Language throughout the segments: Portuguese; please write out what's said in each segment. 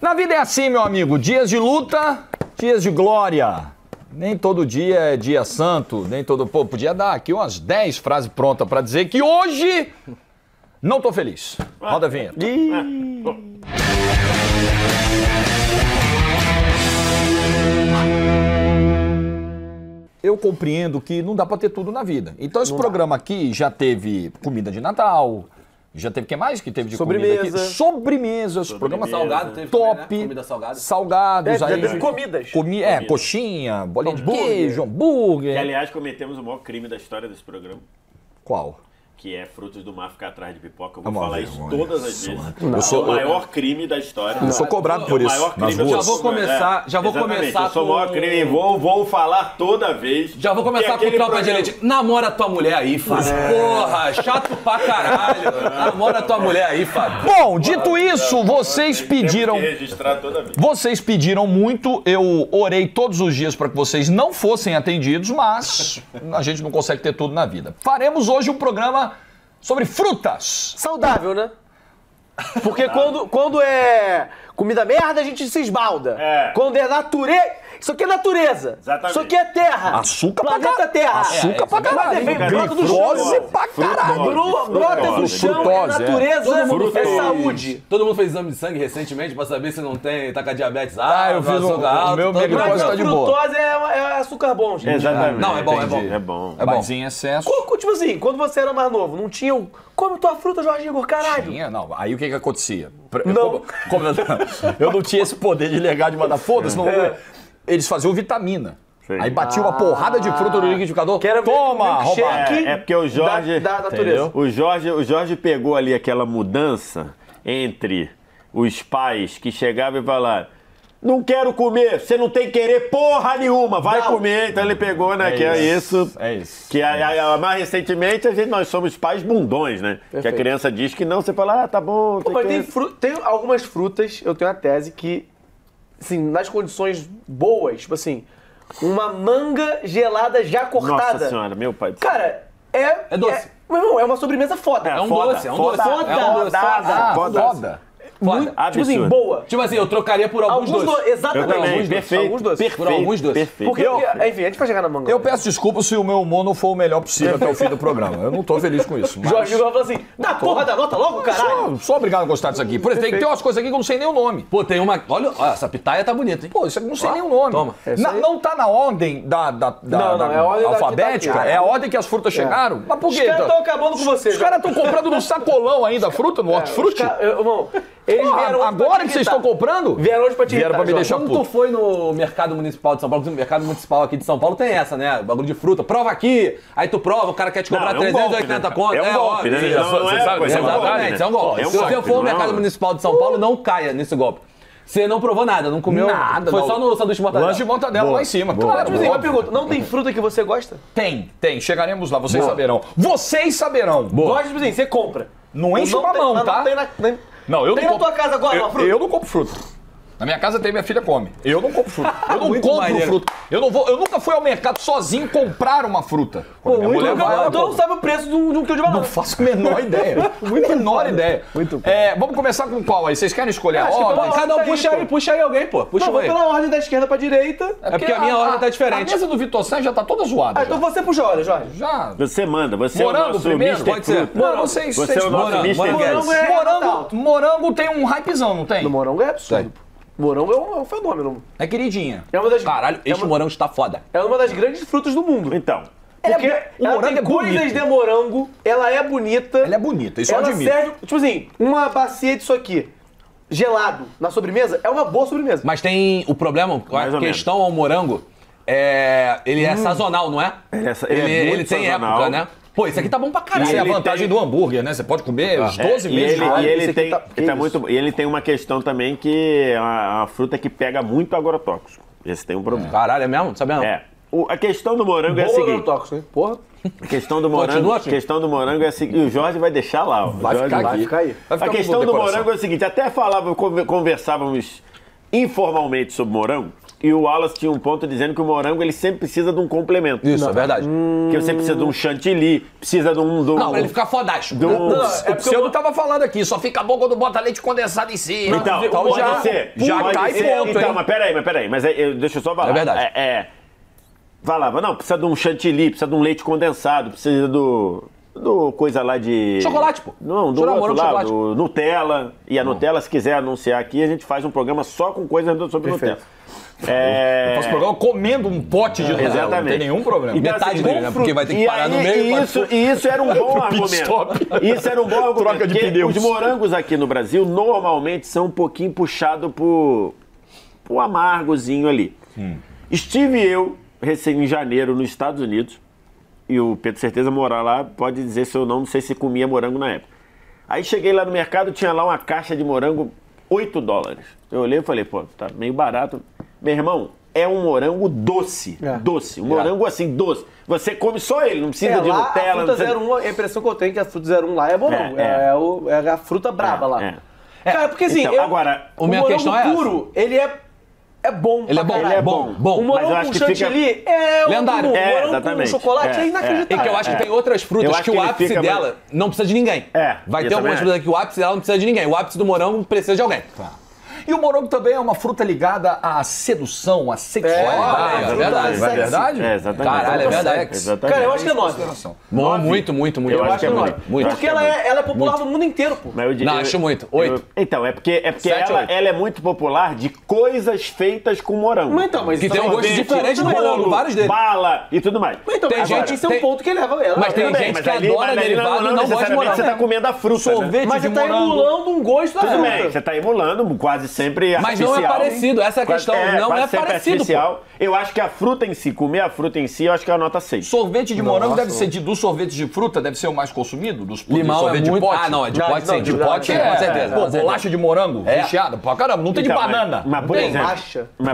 Na vida é assim, meu amigo, dias de luta, dias de glória. Nem todo dia é dia santo, nem todo... Pô, podia dar aqui umas 10 frases prontas pra dizer que hoje não tô feliz. Roda a vinheta. Eu compreendo que não dá pra ter tudo na vida. Então esse programa aqui já teve comida de Natal... Já teve o que mais que teve de sobremesa. Comida aqui? Sobremesas. Programa salgado teve top. Também, né? Comida salgada. Salgados. Aí, já comidas. Comida. Coxinha, bolinha de queijo, hambúrguer. Que, aliás, cometemos o maior crime da história desse programa. Qual? Que é frutos do mar ficar atrás de pipoca. Eu vou falar isso todas as vezes. Eu sou o maior crime da história. Eu sou cobrado por isso. Já vou começar. Eu sou o maior crime. Vou falar toda vez. Já vou começar com tropa de elite. Namora tua mulher aí, Fábio. Porra, chato pra caralho. Namora tua mulher aí, Fábio. Bom, dito isso, vocês pediram. Vocês pediram muito. Eu orei todos os dias para que vocês não fossem atendidos, mas a gente não consegue ter tudo na vida. Faremos hoje um programa sobre frutas. Saudável, né? Porque quando é comida merda, a gente se esbalda. É. Quando é natureza... Isso aqui é natureza. Exatamente. Isso aqui é terra. Açúcar pra planeta terra. Açúcar pra caralho. Glutose pra caralho. Brota do chão, é natureza, é saúde. Todo mundo fez exame de sangue recentemente pra saber se não tem, tá com a diabetes alta, eu fiz açúcar alto. Meu glutose tá de boa. Frutose é açúcar bom, gente. Exatamente. Não, é bom, é bom. É bom. É bom. Em excesso. Tipo assim, quando você era mais novo, não tinha o... Come tua fruta, Jorge Iggor, caralho. Tinha, não. Aí o que que acontecia? Eu não tinha esse poder de legal de mandar foda-se, não... Eles faziam vitamina. Sim. Aí batiam uma porrada de fruta no liquidificador. Toma, roubar. É porque o Jorge, da natureza. O Jorge pegou ali aquela mudança entre os pais que chegavam e falavam: não quero comer, você não tem querer porra nenhuma, vai comer. Então ele pegou, né? Mais recentemente nós somos pais bundões, né? Perfeito. Que a criança diz que não, você fala, ah, tá bom. Pô, mas tem algumas frutas, eu tenho a tese que. Assim, nas condições boas, tipo assim, uma manga gelada já cortada. Nossa senhora, meu pai. Cara, é doce. Meu irmão, é uma sobremesa foda. É um doce. Muito, tipo assim, boa. Tipo assim, eu trocaria por alguns doces. Exatamente. Por alguns doces. Porque, enfim, a gente vai chegar na manga. Eu peço desculpa se o meu humor não for o melhor possível até o fim do programa. Eu não tô feliz com isso. Mas... Jorge Iggor falou assim, dá porra da nota logo, caralho. Sou obrigado a gostar disso aqui. Por isso, tem que ter umas coisas aqui que eu não sei nem o nome. Pô, tem uma... Olha, essa pitaia tá bonita, hein? Pô, isso aqui eu não sei nem o nome. Toma. Não tá na ordem alfabética? É a ordem que as frutas chegaram? Mas por quê? Os caras estão acabando com você. Os caras estão comprando num sacolão ainda a fruta, no Hortifruti? Eles agora que vocês estão comprando? Vieram hoje pra te irritar. Vieram pra me deixar puto. Quando tu foi no Mercado Municipal de São Paulo, o Mercado Municipal aqui de São Paulo tem essa, né? Bagulho de fruta. Prova aqui. Aí tu prova, o cara quer te comprar 380 conto. É um golpe, né? Você sabe? Exatamente, é um golpe. Se você for no Mercado Municipal de São Paulo, não caia nesse golpe. Você não provou nada, não comeu nada. Foi só no sanduíche de mortadela. Lanche de mortadela lá em cima. Claro, mas uma pergunta. Não tem fruta que você gosta? Tem. Chegaremos lá, vocês saberão. Vocês saberão. Gosta, tipo assim, você compra. Não enche uma mão, tá? Não, eu tem não na compro... tua casa agora uma fruta? Eu não compro fruta. Na minha casa tem, minha filha come. Eu não compro fruta. Eu não compro fruta. Eu nunca fui ao mercado sozinho comprar uma fruta. Pô, minha mulher vai, então não sabe o preço de um quilo de banana. Não faço a menor ideia. Muito vamos começar com qual aí? Vocês querem escolher a ordem? Cada um puxa aí alguém, pô. Puxa não, pela ordem da esquerda pra direita. É porque a minha ordem tá diferente. A mesa do Vitor Sérgio já tá toda zoada. Ah, então você puxa a ordem, Jorge. Já. Você manda. Você morango é o primeiro? Pode ser. Você é o nosso Mr. Guedes. Morango tem um hypezão, não tem? No morango é absurdo. Morango é um fenômeno. É queridinha. É uma das... Caralho, este morango está foda. É uma das grandes frutas do mundo. Então. Porque ela tem coisas de morango, ela é bonita. Ela é bonita, isso eu admiro. Serve, tipo assim, uma bacia disso aqui, gelado, na sobremesa, é uma boa sobremesa. Mas tem o problema, a questão ao morango, ele é sazonal, não é? Ele tem época, né? Pô, isso aqui tá bom pra caralho. É a vantagem do hambúrguer, né? Você pode comer os 12 meses. E ele tem uma questão também que é uma fruta que pega muito agrotóxico. Esse tem um problema. Caralho, é mesmo? Sabe mesmo? É. A questão do morango é a seguinte... agrotóxico, hein? Porra. A questão do morango, continua, assim. Questão do morango é a seguinte... O Jorge vai deixar lá. Vai ficar aqui. A questão do morango é a seguinte... Até conversávamos informalmente sobre morango... E o Wallace tinha um ponto dizendo que o morango ele sempre precisa de um complemento. Isso, não, é verdade. Que você precisa de um chantilly, precisa de um... não, pra ele ficar fodástico. É porque eu não tava falando aqui, só fica bom quando bota leite condensado em cima. Então, pode ser. Já cai ponto, então, mas peraí, deixa eu só falar. É verdade. Falava, não, precisa de um chantilly, precisa de um leite condensado, precisa do... coisa lá de... chocolate, pô. Não, do outro lá, do Nutella. E a Nutella, se quiser anunciar aqui, a gente faz um programa só com coisas sobre Nutella. Eu faço programa comendo um pote de Nutella, não tem nenhum problema. E metade dele, né? Porque vai ter que parar no meio. E isso era um bom argumento. Isso era um bom argumento. Troca de pneus. Os morangos aqui no Brasil, normalmente, são um pouquinho puxados pro amargozinho ali. Estive eu, recém em janeiro, nos Estados Unidos. E o Pedro Certeza morar lá, pode dizer se eu não sei se comia morango na época. Aí cheguei lá no mercado, tinha lá uma caixa de morango, $8. Eu olhei e falei, pô, tá meio barato. Meu irmão, é um morango doce, doce. Um morango assim, doce. Você come só ele, não precisa de lá, Nutella. A fruta não precisa... 01, a impressão que eu tenho é que a fruta 01 lá é morango. É a fruta braba lá. Cara, porque assim, então, agora, o minha morango é puro, ele é bom, ele é bom. O morango com chantilly é lendário. O morango com chocolate é inacreditável. E que eu acho que tem outras frutas que o ápice dela não precisa de ninguém. Vai ter algumas frutas que o ápice dela não precisa de ninguém. O ápice do morango precisa de alguém. Tá. E o morango também é uma fruta ligada à sedução, à sexualidade. É verdade? É, exatamente. Caralho, é verdade. Exatamente. Cara, eu acho que é nossa. Muito. Eu acho que é muito. Porque ela é popular no mundo inteiro, pô. Não, acho muito. 8. Então, é porque ela é muito popular de coisas feitas com morango. Mas então, mas que tem um gosto diferente de morango, vários deles. Bala e tudo mais. Mas então, esse é um ponto que leva ela. Mas tem gente que adora derivado e não gosta de morango. Você tá comendo a fruta, né? Mas você tá emulando um gosto da fruta. Tudo bem, você tá emulando quase sempre artificial. Mas não é parecido, essa é a questão. Não é parecido, pô. Eu acho que a fruta em si, comer a fruta em si, eu acho que é a nota 6. Sorvete de morango deve ser, dos sorvetes de fruta, deve ser o mais consumido? Dos limão sorvete é muito... de pote? Ah, não, é de pote sim. De pote, com certeza. Pô, bolacha de morango, recheada, pô, caramba, não tem de banana. Mas por exemplo...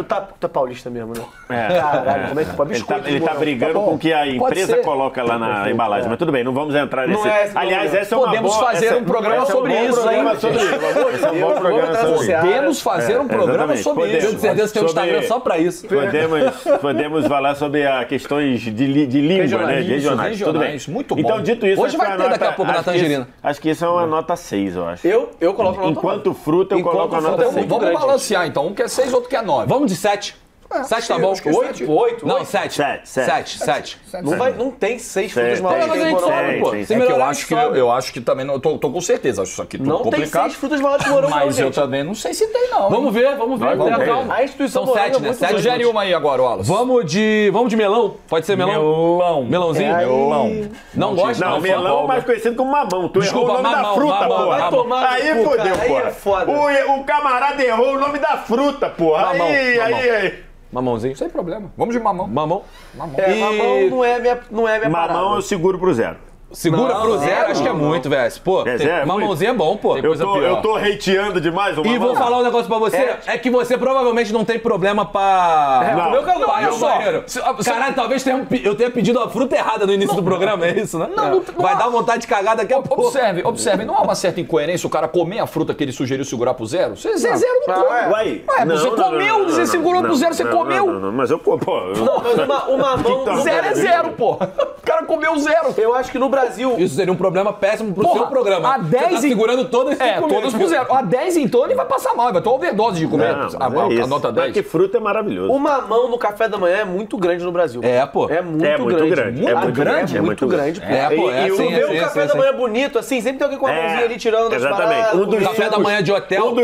Tu tá paulista mesmo, né? Caralho, como é que tu pode biscoito? Ele tá brigando com o que a empresa coloca lá na embalagem, mas tudo bem, não vamos entrar nesse... Aliás, essa é uma boa... Podemos fazer um programa sobre isso, hein? Esse é um bom programa sobre isso. Podemos fazer um programa sobre isso. Eu tenho certeza que tem um Instagram só pra isso. Podemos falar sobre as questões de língua, regionais, né? Regionais. Tudo bem. Muito bom. Então, dito isso... Hoje vai ter daqui a pouco na tangerina. Acho que isso é uma nota 6, eu acho. Eu coloco uma nota 9. Enquanto fruta, eu coloco a nota 6. Vamos balancear, então. Um que é 6, outro que é 9. Vamos de 7. 7 tá bom. 8? Não, 7. Não tem 6 frutas maiores que morango. Eu acho que também... Tô com certeza, acho isso aqui tudo complicado. Não tem 6 frutas maiores que morango. Mas eu também não sei se tem, não. Vamos ver. A instituição morango é muito boa. Sugere uma aí agora, Wallace. Vamos de melão? Pode ser melão? Melãozinho? Melão. Não gosto. Não, melão é mais conhecido como mamão. Tu errou o nome da fruta, porra. Aí fodeu, porra. O camarada errou o nome da fruta, porra. Aí. Mamãozinho? Sem problema. Vamos de mamão. Mamão. Mamão não é minha mamão parada. Mamão eu seguro pro zero. Segura pro zero? Acho que é muito, velho. Pô, mamãozinho é bom, pô. Eu tô hateando demais o mamão. E vou falar um negócio pra você. É que você provavelmente não tem problema pra... Caralho, talvez eu tenha pedido a fruta errada no início do programa, é isso, né? Não. Vai dar vontade de cagar daqui a pouco. Observe. Não há uma certa incoerência o cara comer a fruta que ele sugeriu segurar pro zero? Você zero não come. Você comeu, você segurou pro zero, você comeu. Não, mas eu... O mamão... Zero é zero, pô. O cara comeu zero. Eu acho que no Brasil. Isso seria um problema péssimo pro seu programa. A 10 tá segurando todas todas pro zero. A 10 então ele vai passar mal, vai ter overdose de comer. A nota 10. Mas que fruta é maravilhosa. O mamão no café da manhã é muito grande no Brasil. Pô. É muito grande. É muito grande. Pô. E o café da manhã bonito, assim, sempre tem alguém com a mãozinha ali tirando as paradas. Exatamente. Café da manhã de hotel,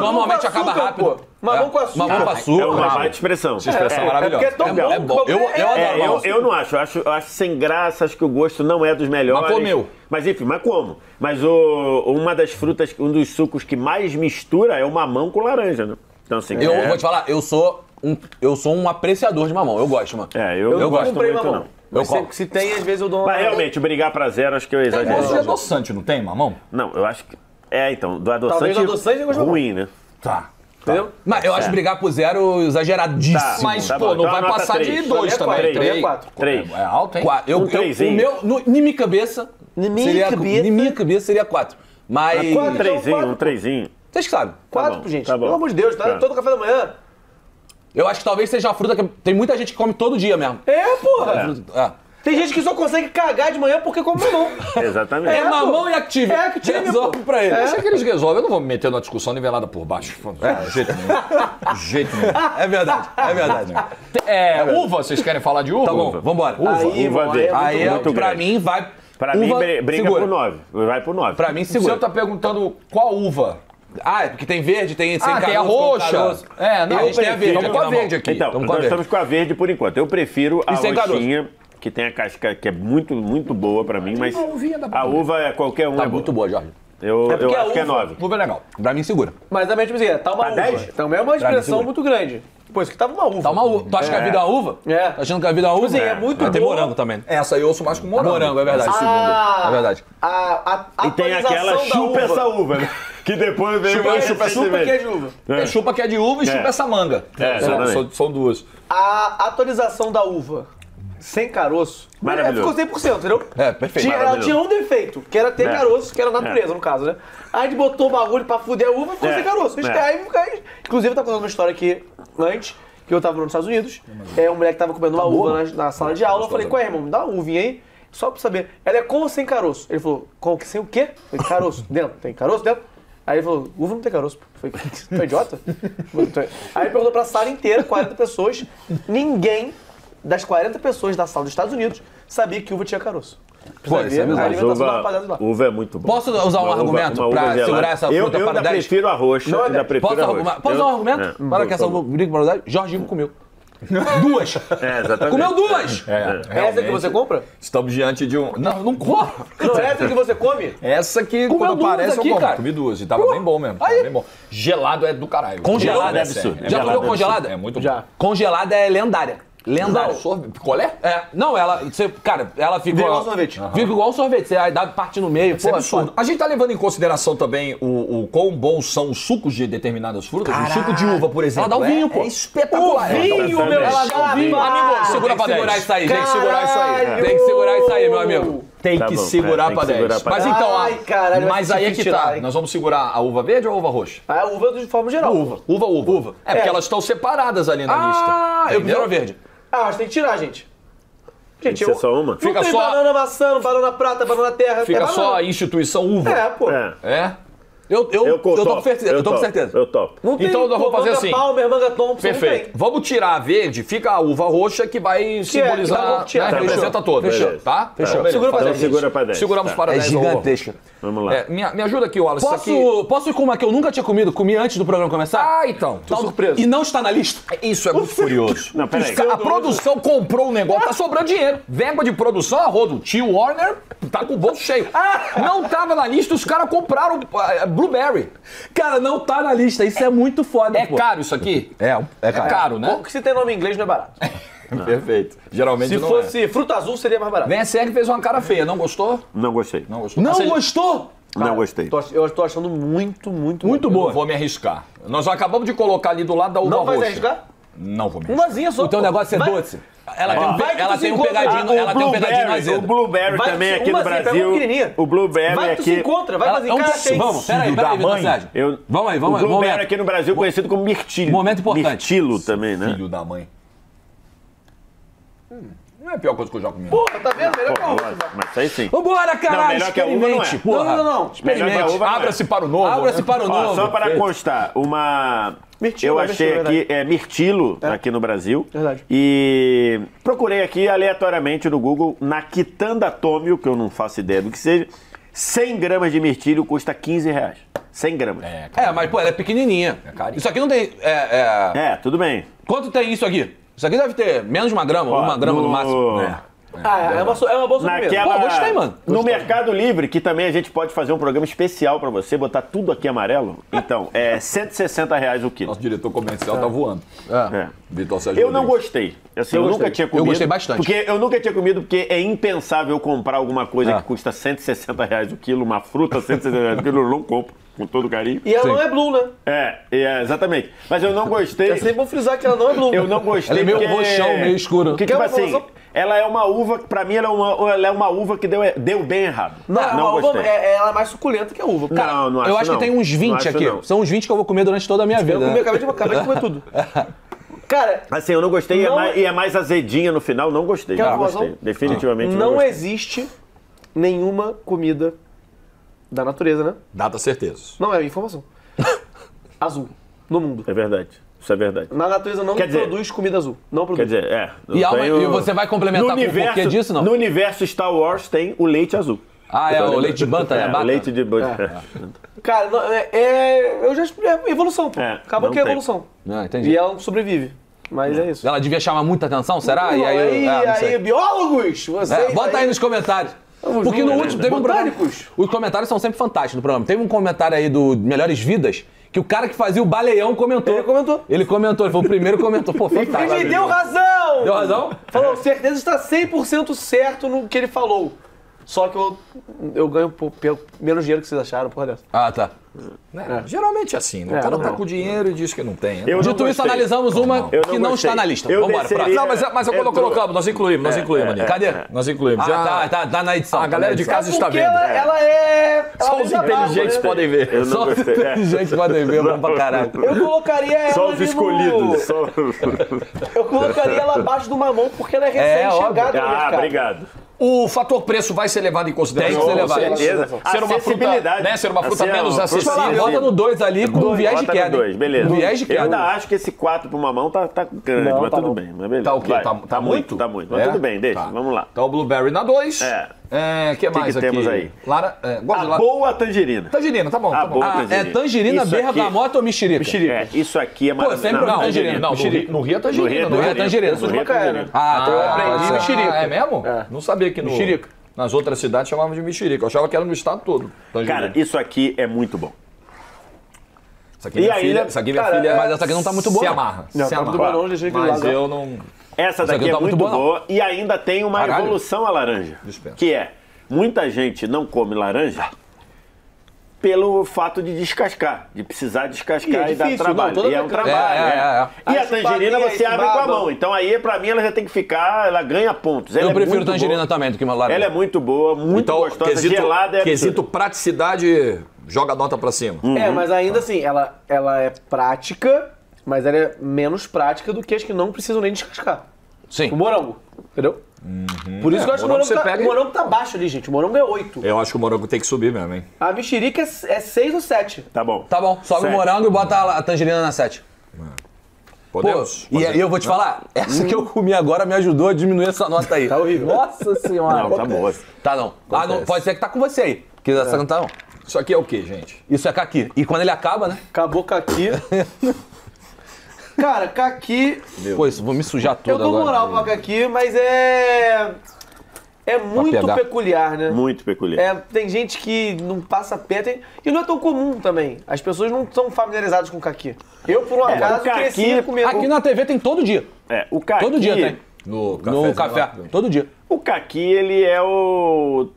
normalmente acaba rápido. Mamão com açúcar. Mamão com açúcar. É uma baita expressão. Essa expressão maravilhosa. É tão bom. É bom. Eu adoro mamão. Eu não acho. Acho sem graça, acho que o gosto não é dos melhores. Mas comeu. Mas enfim, mas como? Mas uma das frutas, um dos sucos que mais mistura é o mamão com laranja, né? Então assim... Eu vou te falar, eu sou um apreciador de mamão. Eu gosto, mano. Eu gosto muito, não. Mas se tem, às vezes eu dou uma... Mas realmente, brigar pra zero, acho que eu exagero. Mas de adoçante não tem mamão? Não, eu acho que... então, do adoçante ruim, né? Tá. Mas eu acho brigar pro zero exageradíssimo. Mas não vai passar 3. De 2 também. 3. É alto, hein? 4. Na minha cabeça seria 4. Mas... 3zinho. Vocês que sabem. 4, gente. Pelo amor de Deus, todo café da manhã. Eu acho que talvez seja a fruta que tem muita gente que come todo dia mesmo. É, porra! É. É. Tem gente que só consegue cagar de manhã porque come mamão. Exatamente. É mamão e Active. É Active. Resolve pra ele. É. Deixa que eles resolvem. Eu não vou me meter numa discussão nivelada por baixo. É. Jeito nenhum. Jeito nenhum. É verdade. É verdade. É, uva, vocês querem falar de uva? Tá bom, vambora. Uva. Aí, uva verde. Aí, muito pra grande. Mim, vai... Pra uva, mim, briga segura. Pro 9. Vai pro 9. Pra mim, segura. O senhor tá perguntando qual uva? Ah, é porque tem verde, tem sem caroço, tem a roxa. É, não, a gente tem a verde. Estamos com a verde aqui. Então, nós estamos com a verde por enquanto. Eu prefiro a roxinha... Que tem a casca que é muito, muito boa pra mim, mas a uva é qualquer um. Tá muito boa, Jorge. Eu acho que é 9. Uva é legal. Pra mim, segura. Mas também, tipo assim, tá uma uva. Também é uma expressão muito grande. Pois que tava uma uva. Tá uma uva. Tu acha que a vida é uma uva? É. Tá achando que a vida é uma uva? Sim, é muito boa. Tem morango também. Essa eu ouço mais com morango. Morango, é verdade. É verdade. E tem aquela chupa essa uva, né? Que depois vem chupa que é de uva. É chupa que é de uva e chupa essa manga. São duas. A atualização da uva. Sem caroço. Maravilhoso. Ficou 100%, entendeu? É, perfeito. Ela tinha um defeito, que era ter caroço, que era natureza, no caso, né? Aí a gente botou o bagulho pra fuder a uva e ficou sem caroço. Inclusive, eu tava contando uma história aqui antes, que eu tava nos Estados Unidos. É um moleque tava comendo uma uva na sala de aula. Eu falei, qual é, irmão? Me dá uma uvinha aí, só pra saber. Ela é com ou sem caroço? Ele falou, com sem o quê? Eu falei, caroço dentro. Tem caroço dentro? Aí ele falou, uva não tem caroço. Eu falei, tu é idiota? Aí ele perguntou pra sala inteira, 40 pessoas, ninguém... Das 40 pessoas da sala dos Estados Unidos, sabia que uva tinha caroço. Pois, é uva é muito boa. Posso usar um argumento pra segurar essa fruta para 10? Eu ainda prefiro a roxa. Posso usar um argumento para que essa uva brigue para 10? Jorginho comeu. Duas. É, exatamente. Comeu duas. É essa que você compra? Estamos diante de um... Não, não compro. Não, essa que você come? Essa que comeu quando aparece aqui, eu compro. Comi duas e tava bem bom mesmo. Tava bem bom. Gelado é do caralho. Congelada é absurdo. Já comeu congelada? É muito bom. Congelada é lendária. Lendário. Picolé? É. Não, ela... Você, cara, ela fica... Igual sorvete. Uhum. Fica igual sorvete. Você dá parte no meio. Pô, é absurdo. A gente tá levando em consideração também o quão bons são os sucos de determinadas frutas. Caraca. O suco de uva, por exemplo. Ela dá um vinho, pô. É espetacular. O vinho, meu. Ela dá um vinho. Amigo, segura pra 10. Tem que segurar isso aí. Tem que segurar isso aí. Tem que segurar isso aí, meu amigo. Tem que segurar pra 10. Mas então, ai, caralho, mas aí é que tá. Nós vamos segurar a uva verde ou a uva roxa? A uva de forma geral. Uva. É porque elas estão separadas ali na lista. Ah, eu prefiro a verde. Ah, mas tem que tirar, gente. Gente, eu... só uma? Não fica tem só... banana maçã, banana prata, banana terra. Fica banana. Só a instituição uva. É, pô. É? Eu tô com certeza. Eu topo. Não tem, então nós vamos fazer assim. Palmer, manga Thompson, perfeito. Vamos tirar a verde, fica a uva roxa que vai simbolizar, que né? Representa todas. Fechou, tá? Fechou. Tá, segura pra 10. Segura pra 10. Seguramos para 10. É gigantesca. Vamos lá. Me ajuda aqui, Wallace. Posso ir com uma que eu nunca tinha comido? Comi antes do programa começar? Ah, então. Tô surpreso. E não está na lista? Isso é muito curioso. Não, peraí. A produção comprou um negócio, tá sobrando dinheiro. Verba de produção, arrodo. Tio Warner tá com o bolso cheio. Não tava na lista, os caras compraram... Blueberry. Cara, não tá na lista. Isso é muito foda. É caro isso aqui? É caro. É caro, né? Pouco que se tem nome em inglês não é barato. Perfeito. Geralmente não é. Se fosse fruta azul, seria mais barato. Vem a série fez uma cara feia. Não gostou? Não gostei. Não gostou? Não gostou? Cara, não gostei. Eu tô achando muito boa. Eu não vou me arriscar. Nós acabamos de colocar ali do lado da uva roxa. Não vai se arriscar? Não vou me arriscar. Umazinha só. O teu negócio é doce. Ela tem um pegadinho azedo. O blueberry também aqui no Brasil. O blueberry aqui... Vai que tu se encontra, vai fazer cara. Vamos, peraí, mensagem. Vamos aí. O blueberry aqui no Brasil conhecido como mirtilo. Momento importante. Mirtilo também, né? Filho da mãe. Não é a pior coisa que eu já comi. Porra, tá vendo? Melhor que a uva. Mas isso aí sim. Vambora, caralho. Melhor que a uva não é. Não. Experimente. Abra-se para o novo. Abra-se para o novo. Só para constar, uma... Mirtilo, eu achei aqui, mirtilo aqui no Brasil. Verdade. E procurei aqui aleatoriamente no Google, na Quitanda Atômio, que eu não faço ideia do que seja, 100 gramas de mirtilo custa R$15. 100 gramas. Mas pô, ela é pequenininha. É carinho. Isso aqui não tem... tudo bem. Quanto tem isso aqui? Isso aqui deve ter menos de uma grama, uma grama no máximo. É uma bolsa de mesmo. Pô, gostei, mano. No Mercado Livre, que também a gente pode fazer um programa especial pra você, botar tudo aqui amarelo. Então, é R$160 o quilo. Nosso diretor comercial tá voando. Vitor Sérgio Rodrigues. Eu não gostei. Assim, eu nunca tinha comido. Eu gostei bastante. Porque é impensável comprar alguma coisa que custa R$160 o quilo, uma fruta R$160 o quilo, eu não compro. Com todo carinho. E ela não é blue, né? Exatamente. Mas eu não gostei. É sempre bom frisar que ela não é blue. Eu não gostei. Ela é meio roxão, meio escuro. Porque, tipo assim, ela é uma uva, pra mim, ela é uma uva que deu bem errado. Não gostei. Ela é mais suculenta que a uva. Cara, não acho. Eu acho que tem uns 20 aqui. São uns 20 que eu vou comer durante toda a minha vida. Eu acabei de comer tudo. Cara... Assim, eu não gostei não... E é mais azedinha no final, não gostei. Quer não gostei, definitivamente não gostei. Existe nenhuma comida da natureza, né? Data certeza. Não, é informação. Azul, no mundo. É verdade. Isso é verdade. Na natureza não produz comida azul. Não produz. Quer dizer, é. E você vai complementar com o porquê disso, não? No universo Star Wars tem o leite azul. Ah, é o leite de banta, né? É, o leite de banta. É. Cara, eu já é evolução, pô. É, acabou que é evolução. Ah, entendi. E ela sobrevive. Mas é isso. Ela devia chamar muita atenção, será? E aí biólogos, vocês... Bota aí nos comentários. Porque no último teve um botânicos. Os comentários são sempre fantásticos no programa. Teve um comentário aí do Melhores Vidas, que o cara que fazia o Baleão comentou. Ele comentou. Ele comentou, ele foi o primeiro que comentou. Pô, fantástico. E me deu razão! Deu razão? Falou, certeza está 100% certo no que ele falou. Só que eu ganho menos dinheiro que vocês acharam, porra dessa. Ah, tá. Geralmente é assim, né? O cara tá com dinheiro e diz que não tem. Né? Dito isso, analisamos uma que não está na lista. Vamos embora, próximo. Não, mas quando colocamos, nós incluímos. Ali. Cadê? Nós incluímos. Ah, tá na edição. A galera de casa está vendo. Ela é... Só os inteligentes podem ver. Eu não gostei. Só os inteligentes podem ver, bom pra caralho. Eu colocaria ela... Só os escolhidos. Eu colocaria ela abaixo do mamão porque ela é recém-chegada no mercado. Ah, obrigado. O fator preço vai ser levado em consideração. Tem que ser levado. Beleza. Ser uma fruta, né? Ser uma fruta menos acessível. Bota no 2 ali com viés de queda. Beleza. Viés de queda. Eu ainda acho que esse 4 pro mamão tá grande, não, mas tá tudo bem. Mas beleza. Tá o quê? Tá muito? Tá muito. Mas tudo bem, deixa. Tá. Vamos lá. Então o blueberry na 2. O que mais que aqui? Temos aí? Boa tangerina. Tangerina, tá bom. Tá bom. Tangerina. É tangerina, isso berra aqui... da moto ou mexerica? Mexerica. É, isso aqui é maravilhoso. Pô, sempre não, tangerina. Não, no Rio é tangerina. No Rio é tangerina. No Rio é tangerina. Ah, então eu aprendi mexerica. É mesmo? Não sabia que no... Mexerica. Nas outras cidades chamavam de mexerica. Eu achava que era no estado todo. Cara, isso aqui é muito bom. Isso aqui é minha filha. Isso aqui é minha filha. Mas essa aqui não tá muito boa. Se amarra. Se amarra. Mas eu não... Essa daqui é muito boa e ainda tem uma evolução à laranja. Que é, muita gente não come laranja pelo fato de descascar, de precisar descascar e dar trabalho. E é um trabalho. E a tangerina você abre com a mão. Então aí, pra mim, ela já tem que ficar, ela ganha pontos. Eu prefiro tangerina também do que uma laranja. Ela é muito boa, muito gostosa, gelada. Quesito praticidade, joga a nota pra cima. É, mas ainda assim, ela é prática... Mas ela é menos prática do que as que não precisam nem descascar. Sim. O morango, entendeu? Uhum. Por isso que eu acho que o morango tá baixo ali, gente. O morango é 8. Eu acho que o morango tem que subir mesmo, hein? A mexerica é 6 ou 7. Tá bom. Tá bom. Sobe 7. O morango e bota a tangerina na 7. Podemos? Pô, e eu vou te falar, essa que eu comi agora me ajudou a diminuir essa nota aí. Tá horrível. Nossa senhora. Não, tá boa. Tá não. Ah, não. Pode ser que tá com você aí. Que essa não tá não. Isso aqui é o quê, gente? Isso é caqui. E quando ele acaba, né? Acabou caqui. Cara, caqui... Pô, isso, vou me sujar todo agora. Eu dou moral pra caqui, mas é muito peculiar, né? Muito peculiar. É, tem gente que não passa pé, e não é tão comum também. As pessoas não são familiarizadas com caqui. Eu, por um acaso, cresci comendo. Aqui na TV tem todo dia. É, o caqui... Todo dia tem. No café. Todo dia. O caqui, ele é o...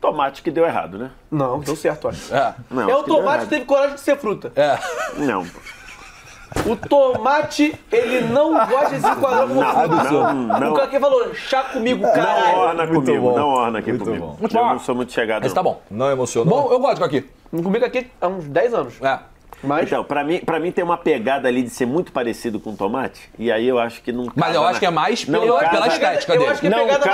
tomate que deu errado, né? Não, deu certo, acho. Não, é o tomate que teve coragem de ser fruta. É. Não, pô. O tomate, ele não gosta de se enquadrar com fruta. O caqui falou, chá comigo, caralho. Não orna comigo, não orna aqui comigo. Eu não sou muito chegado. Esse tá bom. Não emocionou? Bom, eu gosto de caqui. Não comi caqui há uns 10 anos. É. Mas... Então, pra mim tem uma pegada ali de ser muito parecido com tomate, e aí eu acho que não casa. Mas eu acho que é mais pela estética dele. Eu acho que é pegada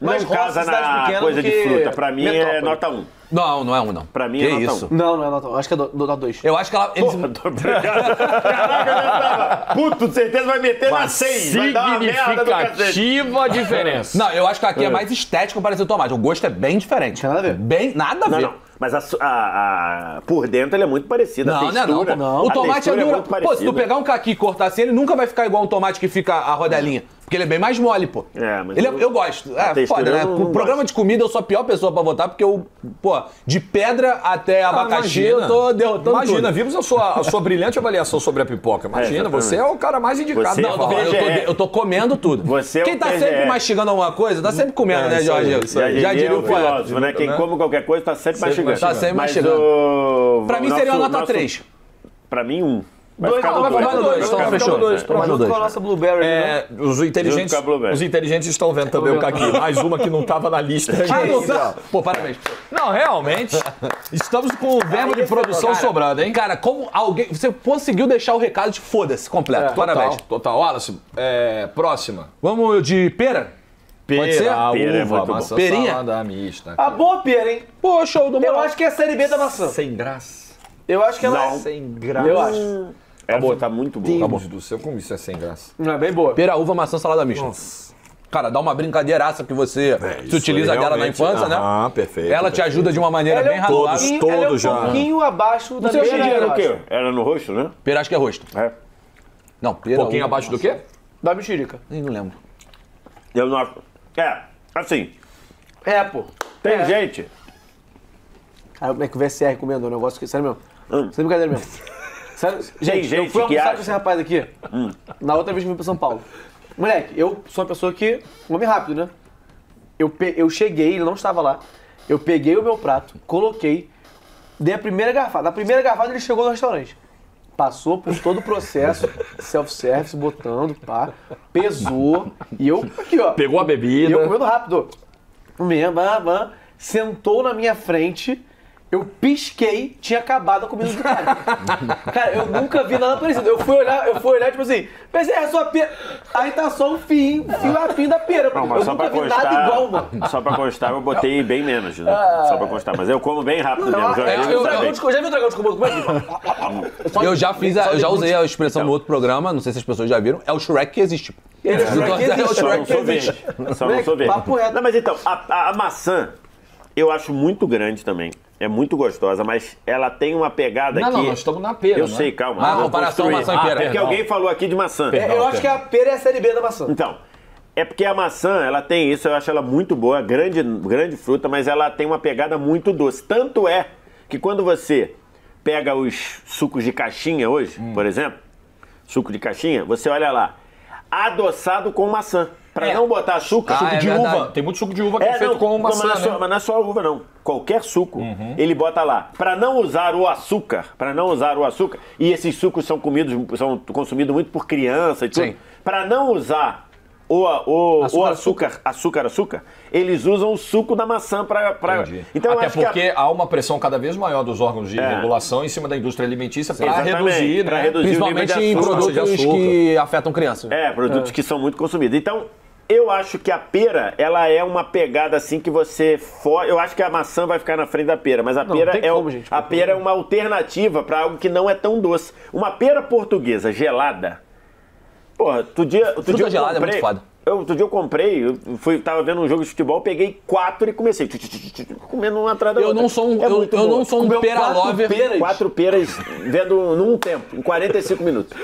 mais roça, cidade pequena, coisa de fruta. Pra mim é nota 1. Não, não é 1 não. Pra mim é nota 1. Não, não é nota 1. Acho que é nota 2. Eu acho que ela... Obrigado. Caraca, eu tava... Puto, de certeza vai meter na 6. Vai dar uma merda do cacete. Significativa diferença. Não, eu acho que aqui é mais estético parecido com tomate. O gosto é bem diferente. Nada a ver. Bem, nada a ver. Não, não. Mas por dentro ele é muito parecido. Não, a textura, não. O tomate é duro. Pô, se tu pegar um caqui e cortar assim, ele nunca vai ficar igual um tomate que fica a rodelinha. Porque ele é bem mais mole, pô. É, mas. Eu gosto. É foda, né? O programa de comida eu sou a pior pessoa pra votar, porque eu, pô, de pedra até abacaxi, eu tô derrotando. Imagina, tudo. Vimos a sua brilhante avaliação sobre a pipoca. Imagina, você é o cara mais indicado. Não, eu tô comendo tudo. Você quem tá sempre mastigando alguma coisa, tá sempre comendo, né, Jorge? Já diria o filósofo, né? Quem come qualquer coisa tá sempre mastigando. Tá sempre mastigando. Pra mim seria uma nota 3. Pra mim, 1. Vai ficar no 2. Então fechou. Junto com a nossa Blueberry. É, né? Os inteligentes estão vendo também o Caqui. Mais uma que não estava na lista. Pô, parabéns. Não, realmente, estamos com o verbo de produção sobrando, hein? Cara, como alguém... Você conseguiu deixar o recado de foda-se completo. Parabéns. Total. Wallace, próxima. Vamos de pera? Pode ser? Pera, uva, maçã, salada mista. A boa pera, hein? Pô, show do meu. Eu acho que é a série B da maçã. Sem graça. Eu acho que ela é sem graça. Eu acho. Acabou, tá muito boa. Deus do céu, como isso é sem graça. Não é bem boa. Pera, uva, maçã, salada mista. Nossa. Cara, dá uma brincadeiraça que você se utiliza dela na infância, né? Ah, perfeito. Ela te ajuda de uma maneira bem razoável. Todos já. Um pouquinho abaixo da pera. Você era o quê? Era no rosto, né? Pera, acho que é rosto. É. Não, pera. Um pouquinho abaixo do quê? Da mexerica. Nem não lembro. Eu não acho. É, assim. É, pô. Tem gente. Cara, como é que o VSR recomendou um negócio que. Sério mesmo? Sem brincadeira mesmo. Sério? Gente, eu fui almoçar com esse rapaz aqui. Na outra vez que eu vim pra São Paulo. Moleque, eu sou uma pessoa que come rápido, né? Eu cheguei, ele não estava lá. Eu peguei o meu prato, coloquei, dei a primeira garfada. Na primeira garfada ele chegou no restaurante. Passou por todo o processo, self-service, botando, pá, pesou, e eu aqui, ó. Pegou a bebida. E eu comendo rápido. Sentou na minha frente, eu pisquei, tinha acabado a comida do cara. Cara, eu nunca vi nada parecido. Eu fui olhar, tipo assim, pensei, é só pera. Aí tá só um fio a fio da pera. Não, mas eu nunca vi nada igual, mano. Só pra constar, eu botei bem menos, né? Só pra constar. Mas eu como bem rápido mesmo. Já vi o dragão de comando? Como é que... Eu já usei a expressão no outro programa, não sei se as pessoas já viram, é o Shrek que existe. É o Shrek que existe. Só não sou verde. Não, mas então, a maçã, eu acho muito grande também. É muito gostosa, mas ela tem uma pegada aqui... Não, nós estamos na pera, eu sei, calma. Ah, comparação maçã e pera. É porque alguém falou aqui de maçã. Eu acho que a pera é a série B da maçã. Então, é porque a maçã, ela tem isso, eu acho ela muito boa, grande fruta, mas ela tem uma pegada muito doce. Tanto é que quando você pega os sucos de caixinha hoje, por exemplo, suco de caixinha, você olha lá, adoçado com maçã. Pra não botar açúcar, suco de uva. Tem muito suco de uva que é feito com maçã, mas não é só uva, não. Qualquer suco, ele bota lá. Pra não usar o açúcar, e esses sucos são consumidos muito por criança e tudo. Sim. Pra não usar o açúcar, eles usam o suco da maçã pra... Então, Até porque há uma pressão cada vez maior dos órgãos de regulação em cima da indústria alimentícia para reduzir, né? Principalmente em produtos que afetam crianças. Produtos que são muito consumidos. Então, eu acho que a pera, ela é uma pegada assim que você... Eu acho que a maçã vai ficar na frente da pera, mas a pera é uma alternativa para algo que não é tão doce. Uma pera portuguesa gelada... Porra, outro dia eu comprei, tava vendo um jogo de futebol, peguei 4 e comecei comendo uma atrás da outra. Eu não sou um pera lover. 4 peras vendo num tempo, em 45 minutos.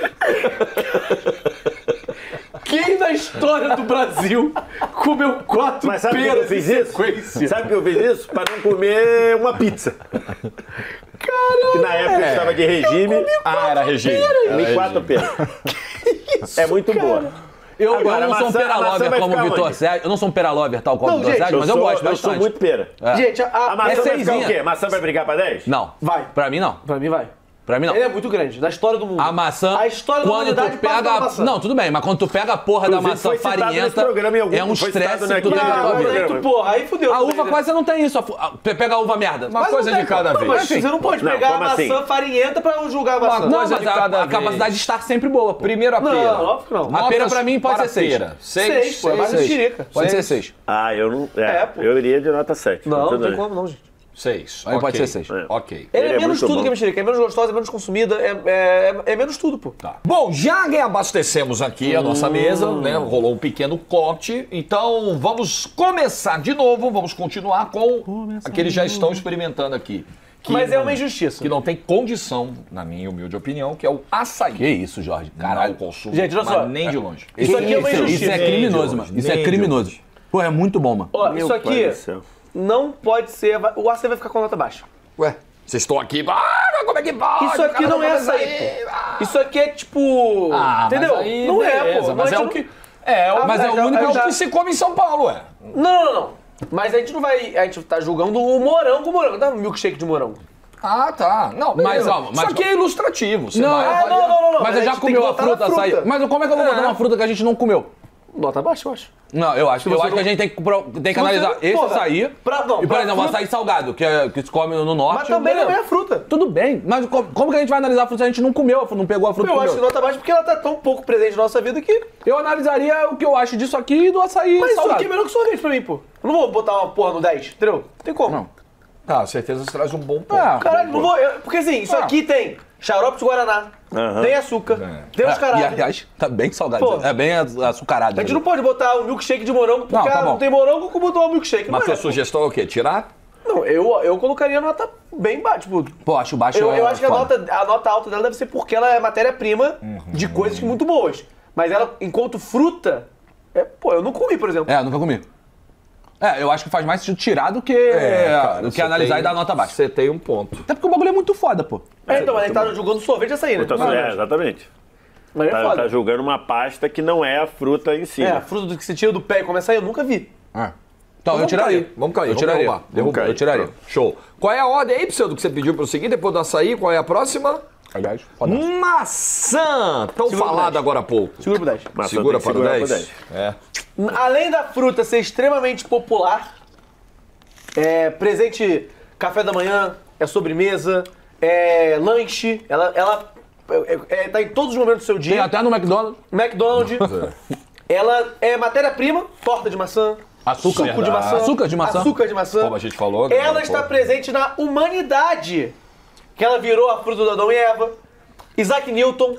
Quem na história do Brasil comeu 4 peras? Mas sabe que eu fiz isso? Sabe que eu fiz isso? Para não comer uma pizza. Caralho! Que na época eu estava de regime. Era regime. Comi 4 peras. Isso, é muito boa. Eu não sou um pera lover tal como o Vitor Sérgio, mas eu gosto bastante. Eu sou muito pera. Gente, a maçã vai ficar o quê? A maçã vai brigar pra 10? Não. Vai. Pra mim, não. Pra mim, vai. Pra mim, não. Ele é muito grande, da história do mundo. A maçã... A história da humanidade pega a maçã. Não, tudo bem, mas quando tu pega a porra da maçã farinhenta, é um estresse que tu tem na tua vida. Porra, aí fudeu. A uva quase não tem isso. Pega a uva merda. Uma coisa de cada vez. Mas você não pode pegar a maçã farinhenta pra julgar a maçã. Não, mas a capacidade de estar sempre boa. Primeiro a pera. Não, óbvio que não. A pera pra mim pode ser 6. Pô, é mais mexerica. Pode ser 6. Ah, eu não... Eu iria de nota 7. Não tem como não, gente. 6. Aí pode ser 6. Ok. Ele é menos tudo que a mexerica. É menos gostosa, é menos consumida, é menos tudo, pô. Tá. Bom, já abastecemos aqui a nossa mesa, né? Rolou um pequeno corte. Então, vamos começar de novo. Vamos continuar com aqueles já estão experimentando aqui. Mas é uma injustiça. Que não tem condição, na minha humilde opinião, que é o açaí. Que isso, Jorge? Caralho, consumo. Gente, olha só. Nem de longe. Isso aqui é uma injustiça. Isso é criminoso, mano. Isso é criminoso. Pô, é muito bom, mano. Ó, isso aqui... Não pode ser... O açaí vai ficar com nota baixa. Ué? Vocês estão aqui... Ah, como é que pode? Isso aqui não é açaí, pô. Isso aqui é tipo... Ah, entendeu? Não é, pô. Mas é o que... Mas é o único que se come em São Paulo, ué. Não. Mas a gente não vai... A gente tá julgando o morango. Dá um milkshake de morango. Ah, tá. Não, mas, ó, mas... Isso aqui é ilustrativo. Você não. Mas já comeu a fruta. Mas como é que eu vou botar uma fruta que a gente não comeu? Bota abaixo, eu acho. Não, eu acho que, eu acho que a gente tem que analisar esse açaí. E, por exemplo, o açaí salgado, que se come no norte. Mas também não é a fruta. Tudo bem. Mas como que a gente vai analisar a fruta se a gente não comeu, não pegou a fruta? Eu acho que nota abaixo porque ela tá tão pouco presente na nossa vida que... Eu analisaria o que eu acho disso aqui e do açaí salgado. Mas isso aqui é melhor que sorvete pra mim, pô. Eu não vou botar uma porra no 10, entendeu? Tem como. Não. Tá, certeza você traz um bom ponto. Ah, caralho, não vou... Porque assim, isso aqui tem... Xarope de Guaraná, tem açúcar, tem os caralho. E aliás, tá bem salgado. Pô, é bem açucarado. A gente não pode botar o milkshake de morango, porque não tem morango, como botar o milkshake. Mas sua sugestão é o quê? Tirar? Não, eu colocaria a nota bem baixa. Tipo, pô, acho baixo. Eu acho que a nota alta dela deve ser porque ela é matéria-prima de coisas muito boas. Mas ela, enquanto fruta, pô, eu não comi, por exemplo. É, eu nunca comi. É, eu acho que faz mais sentido tirar do que, cara, do que analisar e dar nota baixa. Você tem um ponto. Até porque o bagulho é muito foda, pô. É, então, mas ele tá jogando sorvete a sair, né? Exatamente. Mas é foda. Tá julgando uma pasta que não é a fruta em si. É, a fruta que você tira do pé e começa a sair, eu nunca vi. É. Então, eu tiraria. Vamos cair. Eu tiraria. Show. Qual é a ordem aí, Pseudo, que você pediu pra eu seguir depois do açaí? Qual é a próxima? Aliás, maçã! Tão falado agora há pouco. Segura pro 10. Segura para o 10. É. Além da fruta ser extremamente popular, é presente café da manhã, é sobremesa, é lanche, ela tá em todos os momentos do seu dia. Tem até no McDonald's. Ela é matéria-prima, torta de maçã, suco de maçã, açúcar de maçã. Como a gente falou. Ela está presente na humanidade, que ela virou a fruta do Adão e Eva, Isaac Newton...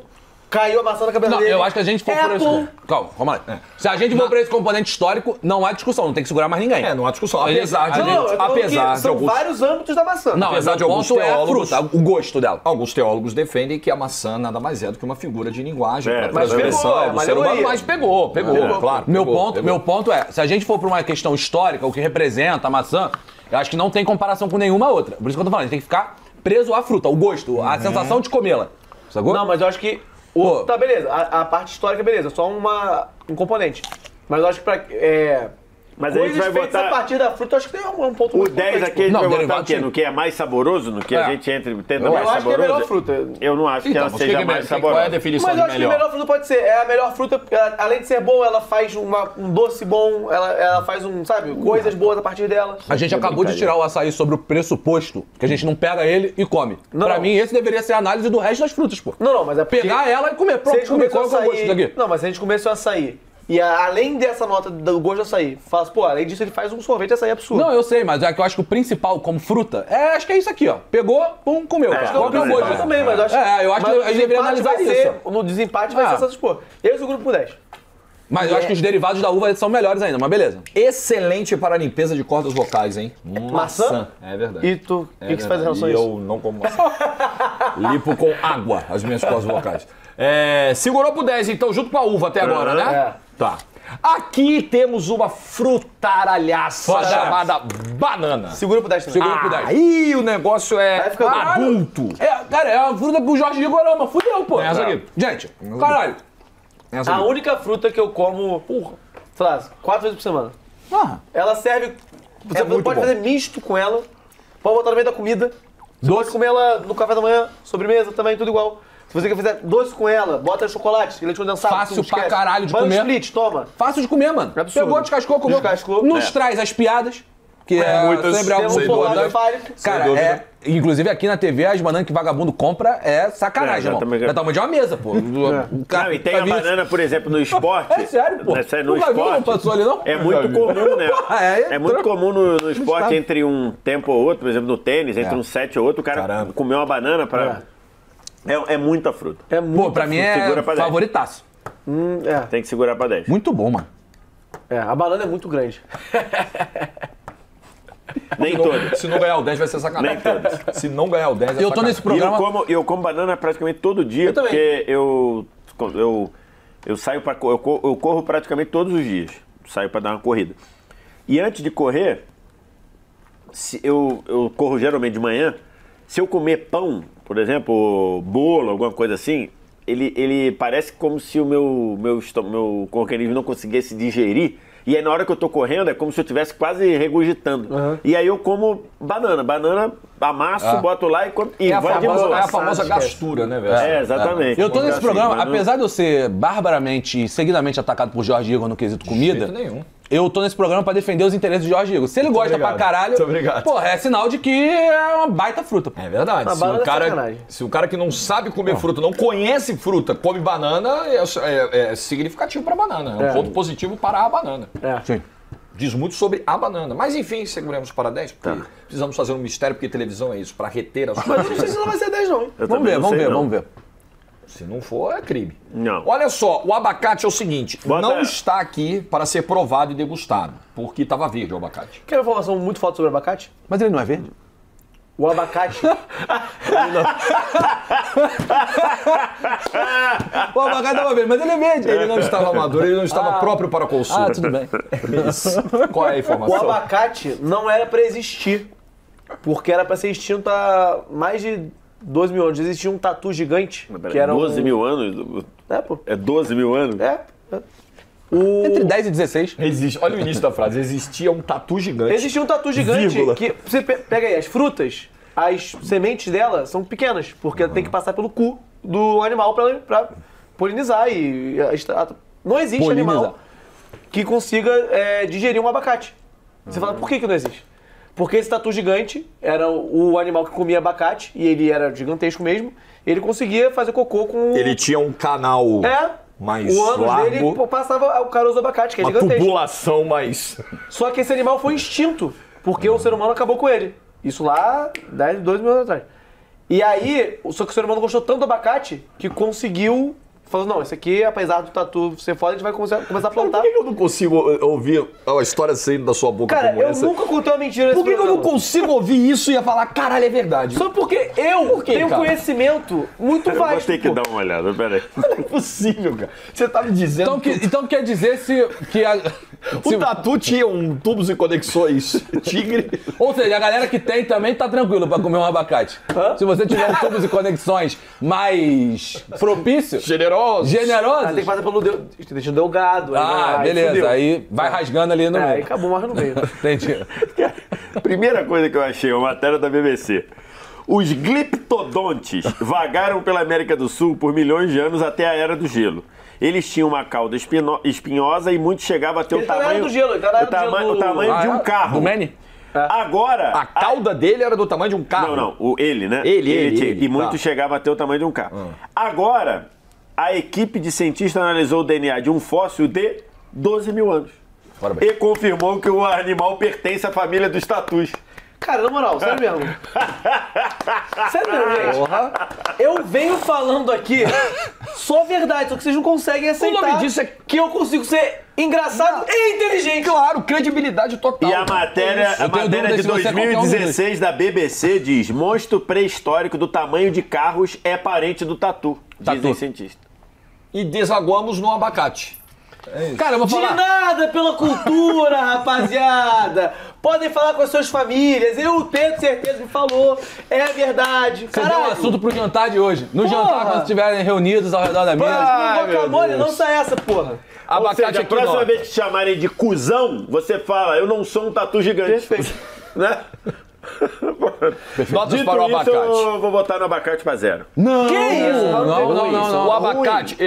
Caiu a maçã na cabeça dele. Eu acho que a gente for por esse... Calma, vamos lá. Se a gente for por esse componente histórico, não há discussão. Não tem que segurar mais ninguém. É, não há discussão. Apesar de... São vários âmbitos da maçã. Não, apesar de alguns teólogos... O gosto dela. Alguns teólogos defendem que a maçã nada mais é do que uma figura de linguagem. Mas pegou. Mas pegou, claro. Meu ponto é, se a gente for por uma questão histórica, o que representa a maçã, eu acho que não tem comparação com nenhuma outra. Por isso que eu tô falando, a gente tem que ficar preso à fruta, ao gosto, à sensação de comê-la. Sacou? Não, mas eu acho que... Pô. Tá, beleza. A parte histórica, beleza. Só um componente. Mas eu acho que pra... Mas aí a gente vai botar... a partir da fruta, eu acho que tem um ponto... O 10 aqui a gente vai botar o quê? No que é mais saboroso? No que a gente tenta mais saboroso? Eu acho que é a melhor fruta. Eu não acho que ela seja mais saborosa. Qual é a definição de melhor? Mas eu acho que a melhor fruta pode ser. É a melhor fruta, além de ser boa, ela faz um doce bom, ela faz sabe, coisas boas a partir dela. A gente acabou de tirar o açaí sobre o pressuposto, que a gente não pega ele e come. Pra mim, esse deveria ser a análise do resto das frutas, pô. Não, mas é pegar ela e comer. Pronto, comer qual é o gosto daqui. Não, mas se a gente começou o açaí... E além dessa nota do gosto de açaí, além disso ele faz um sorvete de açaí absurdo. Não, eu sei, mas é que eu acho que o principal como fruta, acho que é isso aqui, ó. Pegou, pum, comeu. Eu também, mas eu acho que... eu acho que a gente deveria analisar isso. No desempate vai ser essas coisas. Esse é o grupo por 10. Mas eu acho que os derivados da uva são melhores ainda, mas beleza. Excelente para a limpeza de cordas vocais, hein? Maçã? É verdade. E tu? O que você faz em relação a isso? Eu não como maçã. Limpo com água as minhas cordas vocais. Segurou pro 10, então, junto com a uva até agora, né? Tá. Aqui temos uma frutaralhaça chamada banana. Segura pro 10 também. Segura pro 10. Aí o negócio é adulto. Cara, é uma fruta pro Jorge Iggor, mas fudeu, pô. Essa aqui. Gente, caralho. A única fruta que eu como, sei lá, 4 vezes por semana. Ela serve... Você pode fazer misto com ela, pode botar no meio da comida. Você pode comer ela no café da manhã, sobremesa também, tudo igual. Se você quer fazer doce com ela, bota chocolate, leite condensado. Fácil pra caralho de comer. Split, toma. Fácil de comer, mano. Absurdo. Pegou, descascou, comeu. Descascou. Nos traz as piadas, que é sempre algo importante. Cara, inclusive aqui na TV, as bananas que vagabundo compra é sacanagem, irmão. É tamanho de uma mesa, pô. Não, e tem a banana, por exemplo, no esporte. É sério, pô. No esporte, não passou ali, não? É muito comum, né? É muito comum no esporte, entre um tempo ou outro, por exemplo, no tênis, entre um set ou outro, o cara comeu uma banana pra... É muita fruta. Pô, pra mim é favoritaço. Tem que segurar pra 10. Muito bom, mano. A banana é muito grande. Nem todas. Se não ganhar o 10 vai ser sacanagem. Nem todas. Se não ganhar o 10 é sacanagem. Eu tô nesse programa... Eu como banana praticamente todo dia, porque eu saio pra... Eu corro praticamente todos os dias. Saio pra dar uma corrida. E antes de correr, eu corro geralmente de manhã. Se eu comer pão... Por exemplo, bolo, alguma coisa assim, ele parece como se o meu organismo não conseguisse digerir E aí na hora que eu tô correndo é como se eu estivesse quase regurgitando. Uhum. E aí eu como banana. Banana, amasso, boto lá e como. E é vai de boa. É a famosa gastura, né, velho? É, exatamente. Eu tô nesse programa, apesar de eu ser barbaramente e seguidamente atacado por Jorge Iggor no quesito comida... De jeito nenhum. Eu tô nesse programa pra defender os interesses de Jorge Iggor. Se ele gosta pra caralho, porra, é sinal de que é uma baita fruta. É verdade. Se um cara que não sabe comer fruta, não conhece fruta, come banana, é significativo pra banana. É um ponto positivo para a banana. É. Sim. Diz muito sobre a banana. Mas enfim, seguremos para 10, porque precisamos fazer um mistério, porque televisão é isso, pra reter a sua... Mas não precisa mais ser 10, não. Vamos ver, vamos ver, vamos ver. Se não for, é crime. Não. Olha só, o abacate é o seguinte, não está aqui para ser provado e degustado, porque estava verde o abacate. Quer uma informação muito forte sobre o abacate? Mas ele não é verde. O abacate... O abacate estava verde, mas ele é verde. Ele não estava maduro, ele não estava próprio para consumo. Ah, tudo bem. Isso. Qual é a informação? O abacate não era para existir, porque era para ser extinto há mais de... 12 mil anos. Existia um tatu gigante. Mas, que era 12 mil anos? É, pô. É 12 mil anos? É. Entre 10 e 16. Existe. Olha o início da frase. Existia um tatu gigante. Existia um tatu gigante. Vírgula. Que você pega aí, as frutas, as sementes dela são pequenas, porque ela tem que passar pelo cu do animal pra polinizar. E não existe animal que consiga digerir um abacate. Você fala, por que não existe? Porque esse tatu gigante era o animal que comia abacate, e ele era gigantesco mesmo, ele conseguia fazer cocô com... Ele tinha um canal mais largo. O ânus dele passava o caroço do abacate, que é gigantesco. Uma tubulação mais... Só que esse animal foi extinto, porque o ser humano acabou com ele. Isso lá, 10, 12 mil anos atrás. E aí, só que o ser humano gostou tanto do abacate, que conseguiu... Falou, não, isso aqui, apesar do tatu ser foda, a gente vai começar a plantar. Por que eu não consigo ouvir a história saindo da sua boca como essa? Cara, eu nunca contei uma mentira nesse programa. Por que eu não consigo ouvir isso e ia falar, caralho, é verdade? Só porque eu tenho conhecimento muito vasto. Eu vou ter que dar uma olhada, peraí. Não é possível, cara. Você tá me dizendo... Então quer dizer o tatu tinha um tubos e conexões tigre? Ou seja, a galera que tem também tá tranquilo pra comer um abacate. Se você tiver um tubos e conexões mais propício... Generoso? Tem que fazer pelo delgado. Beleza. Fudeu. Aí vai rasgando ali no meio. Aí acabou, mas no meio. Entendi. Primeira coisa que eu achei, uma matéria da BBC. Os gliptodontes vagaram pela América do Sul por milhões de anos até a Era do Gelo. Eles tinham uma cauda espinhosa e muitos chegavam a ter o tamanho de um carro. Do Manny? Agora... A cauda dele era do tamanho de um carro? Não, ele, né? Ele. E muitos chegavam a ter o tamanho de um carro. Agora... A equipe de cientistas analisou o DNA de um fóssil de 12 mil anos. E confirmou que o animal pertence à família dos tatus. Cara, na moral, sério mesmo. Sério mesmo, gente. Porra. Eu venho falando aqui só verdade, só que vocês não conseguem aceitar. O nome disso é que eu consigo ser engraçado e inteligente. Claro, credibilidade total. E a matéria, de 2016 da BBC diz: monstro pré-histórico do tamanho de carros é parente do tatu, dizem cientistas. E desaguamos no abacate. É isso. Cara, eu vou falar. De nada pela cultura, rapaziada. Podem falar com as suas famílias. Eu, o Pedro Certezas me falou. É verdade. Você deu um assunto pro jantar de hoje. No jantar, quando estiverem reunidos ao redor da mesa. Não guacamole, não sai essa, porra. Abacate. Ou seja, a próxima vez que te chamarem de cuzão, você fala, eu não sou um tatu gigante. Perfeito. Né? Notas para o abacate. Eu vou botar no abacate pra 0. Não! Que isso? Não. O abacate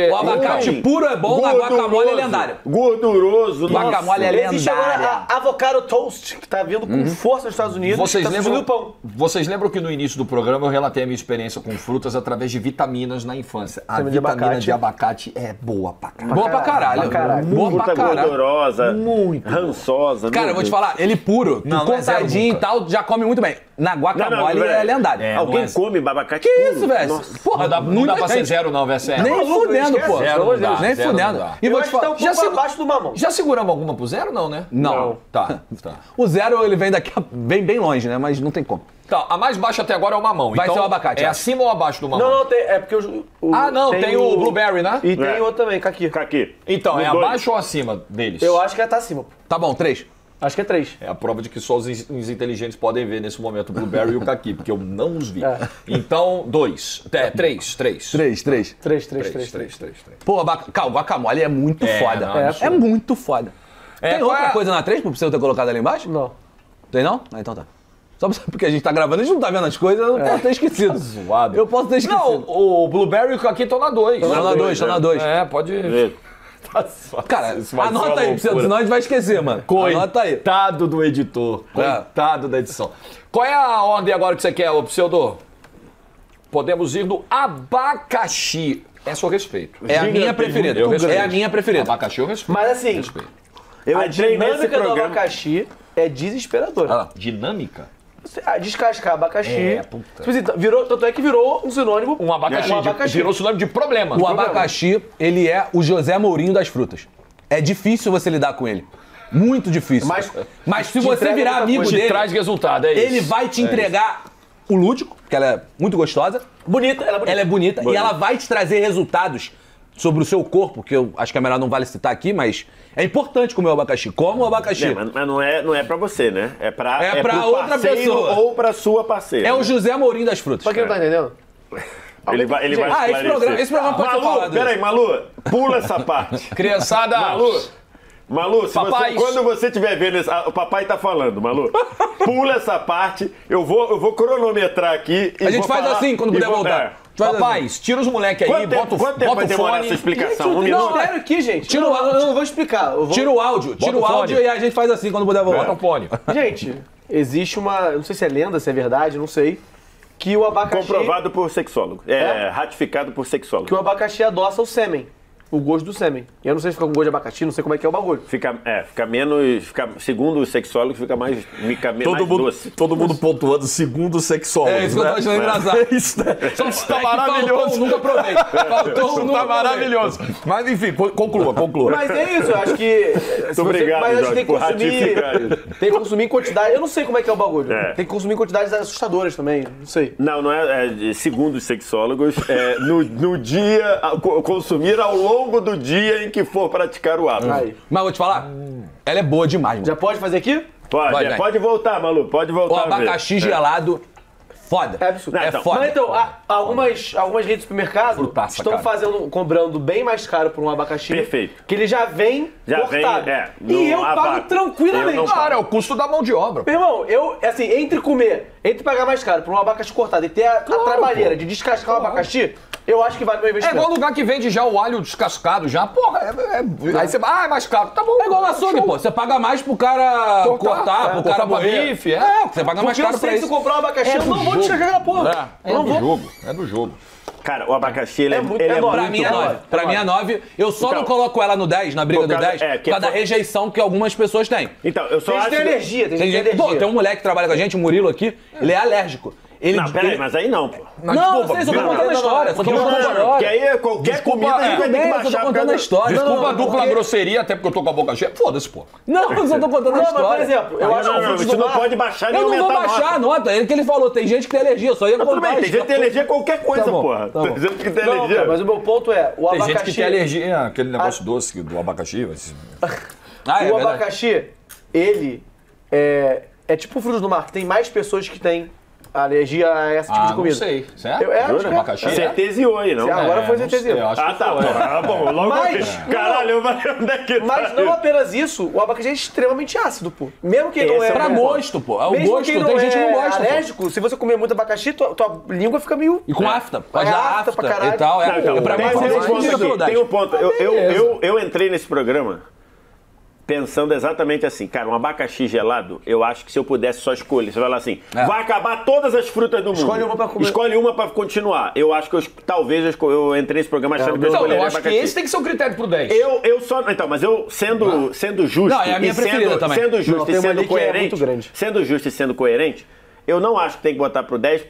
puro é bom, a guacamole é lendária. Gorduroso, guacamole é lendária. Existe agora a avocado toast, que tá vindo com força nos Estados Unidos. Vocês lembram que no início do programa eu relatei a minha experiência com frutas através de vitaminas na infância. A vitamina de abacate é boa pra caralho. Boa pra caralho. Boa pra caralho. Gordurosa, muito rançosa. Cara, eu vou te falar, ele puro, cortadinho e tal, já come muito bem. Na guacamole é lendário. Alguém come abacate? Que isso, velho? Porra, não dá pra ser 0, não, velho. Nem fudendo, pô. Nem fudendo. E vou te falar, já abaixo do mamão. Já seguramos alguma pro 0, não, né? Não. Tá. O 0 ele vem daqui bem longe, né? Mas não tem como. Tá, a mais baixa até agora é o mamão. Vai ser o abacate. É acima ou abaixo do mamão? Não, tem. É porque tem o blueberry, né? E tem outro também, caqui. Então, é abaixo ou acima deles? Eu acho que tá acima. Tá bom, 3. Acho que é 3. É a prova de que só os inteligentes podem ver nesse momento o blueberry e o caqui, porque eu não os vi. Então, 2. 3. Pô, guacamole é muito foda. É muito foda. Tem outra coisa na 3 pro Pseudo ter colocado ali embaixo? Não. Tem não? Ah, então tá. Só porque a gente tá gravando, a gente não tá vendo as coisas, eu posso ter esquecido. Tá zoado. Eu posso ter esquecido. Não, o Blueberry aqui estão na 2. Estão na 2, estão na 2. É, pode... Tá só, cara, anota aí, senão a gente vai esquecer, mano. Coitado do editor. Coitado da edição. Qual é a ordem agora que você quer, ô Pseudo? Podemos ir do abacaxi. É seu respeito. É a minha preferida. É a minha preferida. Abacaxi eu respeito. Mas assim, a dinâmica do abacaxi é desesperadora. Ah, dinâmica? Descascar abacaxi. É, puta. Virou, tanto é que virou um sinônimo. Um abacaxi. Virou sinônimo de problema. O abacaxi, ele é o José Mourinho das frutas. É difícil você lidar com ele. Muito difícil. Mas se você virar amigo dele, traz resultado, é isso. Ele vai te entregar o lúdico, que ela é muito gostosa. Bonita, ela é bonita. Ela é bonita e ela vai te trazer resultados sobre o seu corpo, que eu acho que é melhor não vale citar aqui, mas é importante comer o abacaxi. Como o abacaxi. É, mas não é pra você, né? É pra outra pessoa. Ou pra sua parceira. É o José Mourinho das frutas. Pra quem não tá entendendo? Ele vai esclarecer. Esse programa pode ser falado. Peraí, Malu, pula essa parte. Criançada. Malu, quando você estiver vendo... o papai tá falando, Malu. Pula essa parte, eu vou cronometrar aqui. E a gente faz assim quando puder voltar. Rapaz, tira os moleques aí, bota o fone. Quanto tempo vai demorar essa explicação? Não, pera aqui, gente. Tira o áudio. Eu não vou explicar. Tira o áudio. Tira o áudio e a gente faz assim quando puder voltar. Bota o fone. Gente, existe uma... Não sei se é lenda, se é verdade, não sei. Que o abacaxi... Comprovado por sexólogo. É, ratificado por sexólogo. Que o abacaxi adoça o sêmen. O gosto do sêmen. Eu não sei se fica com gosto de abacaxi, não sei como é que é o bagulho. Fica menos... segundo os sexólogos, fica mais doce. Todo mundo pontuando segundo os sexólogos. É isso que eu tô achando engraçado. Está maravilhoso. Nunca provei. Está maravilhoso. Mas enfim, conclua. Mas é isso, eu acho que... Obrigado, mas acho que tem que consumir... Tem que consumir em quantidade... Eu não sei como é que é o bagulho. É. Tem que consumir em quantidades assustadoras também. Não sei. Não, não é... segundo os sexólogos, no dia... consumir ao longo do dia em que for praticar o hábito. Mas vou te falar, ela é boa demais, mano. Já pode fazer aqui? Pode voltar, Malu, pode voltar. O abacaxi gelado, foda. É absurdo. É foda. Mas então, algumas redes de supermercado estão cobrando bem mais caro por um abacaxi. Perfeito. Que ele já vem cortado. E eu pago tranquilamente. Cara, é o custo da mão de obra. Meu irmão, eu, assim, entre pagar mais caro por um abacaxi cortado e ter a trabalheira de descascar o abacaxi, eu acho que vale o meu investimento. É igual lugar que vende já o alho descascado, já. Porra, aí você vai, é mais caro. Tá bom. É igual na açougue, pô. Você paga mais pro cara cortar, pro cara moer. Você paga mais caro pra isso. Se eu comprar um abacaxi, eu não vou descascar aquela porra. É do jogo. É do jogo. Cara, o abacaxi, ele é muito... Pra mim é 9. Pra mim é 9. Eu só não coloco ela no 10, na briga do 10, por causa da rejeição que algumas pessoas têm. Então, eu só acho... Tem energia. Pô, tem um moleque que trabalha com a gente, o Murilo aqui, ele é alérgico. Não, peraí, mas aí não, pô. Não, desculpa, só tô contando a história. Só tô contando a história. Porque aí qualquer comida a gente vai ter que baixar. Só tô contando a história. Desculpa a dupla grosseria, até porque eu tô com a boca cheia. Foda-se, pô. Não, eu só tô contando a história. Não, mas por exemplo, eu acho que você não pode baixar nem aumentar a nota. Eu não vou baixar a nota. É o que ele falou, tem gente que tem alergia, eu só ia contar. Tudo bem, tem gente que tem alergia a qualquer coisa, porra. Tem gente que tem alergia. Mas o meu ponto é, o abacaxi... Tem gente que tem alergia àquele negócio doce do abacaxi. O abacaxi, ele é tipo frutos do mar, que tem mais pessoas que têm alergia a esse tipo de comida. Não sei. Certo? Abacaxi? Certeziou aí, não? Agora foi certeziou. Ah, tá. Ah, bom, logo caralho, onde é que tá? Mas não apenas isso, o abacaxi é extremamente ácido, pô. Mesmo que não é... Pra gosto, pô. É o gosto, tem gente que não gosta. Alérgico, se você comer muito abacaxi, tua língua fica meio... E com afta. Pode dar afta pra caralho. E tal, pra mim, tem um ponto. Eu entrei nesse programa pensando exatamente assim, cara, um abacaxi gelado, eu acho que se eu pudesse só escolher, você vai lá assim, vai acabar todas as frutas do mundo. Escolhe uma pra comer. Escolhe uma pra continuar. Eu acho que talvez eu entrei nesse programa achando que eu escolheria abacaxi. Eu acho que esse tem que ser o critério pro 10. Eu só... Então, mas eu, sendo justo... Não, é a minha preferida também. Sendo justo e sendo coerente... Sendo justo e sendo coerente, eu não acho que tem que botar pro 10,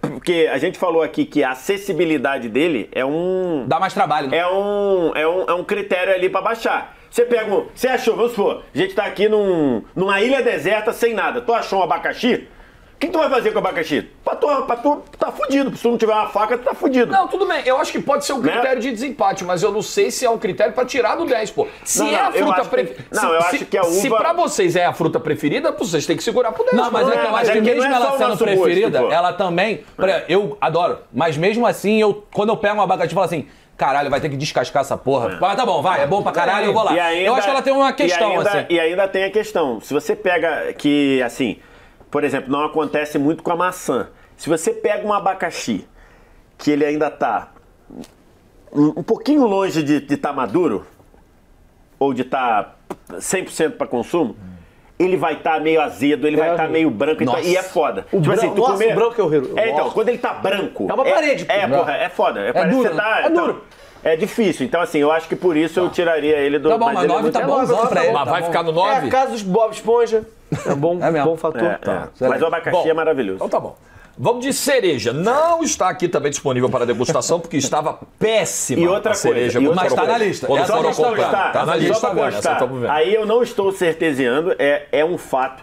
porque a gente falou aqui que a acessibilidade dele é um... Dá mais trabalho. Né? É um critério ali pra baixar. Você pega um... Você achou, vamos supor, a gente tá aqui numa ilha deserta, sem nada. Tu achou um abacaxi? O que tu vai fazer com o abacaxi? Pra tu tá fudido. Se tu não tiver uma faca, tu tá fudido. Não, tudo bem. Eu acho que pode ser um critério de desempate, mas eu não sei se é um critério pra tirar do 10, pô. Se não, é a fruta preferida... Não, eu acho que a uva... Se pra vocês é a fruta preferida, vocês têm que segurar pro 10. Não, mas é que eu acho que mesmo ela sendo preferida, ela também... Eu adoro. Mas mesmo assim, quando eu pego um abacaxi, eu falo assim... caralho, vai ter que descascar essa porra. É. Mas tá bom, vai, é bom pra caralho, eu vou lá. Ainda, eu acho que ela tem uma questão, assim. E ainda tem a questão, se você pega que, assim, por exemplo, não acontece muito com a maçã. Se você pega um abacaxi, que ele ainda tá um pouquinho longe de estar maduro, ou de estar 100% para consumo, ele vai estar meio azedo, ele vai estar meio branco, nossa. E é foda. O tipo assim, tu nossa, comer... branco é horrível. É, então, quando ele tá branco... É uma parede. Porra, é foda. É duro. Tá, é duro. Então, é difícil. Então, assim, eu acho que por isso eu tiraria ele do... Tá bom, mas 9 tá bom, pra ele. Mas vai ficar no 9? É, casos Bob Esponja. É bom, é bom fator. Mas o abacaxi é maravilhoso. Então tá bom. Vamos de cereja. Não está aqui também disponível para degustação, porque estava péssima e outra a cereja. Coisa, e mas está na lista. Está na lista. Vendo. Aí eu não estou certeziando, é um fato.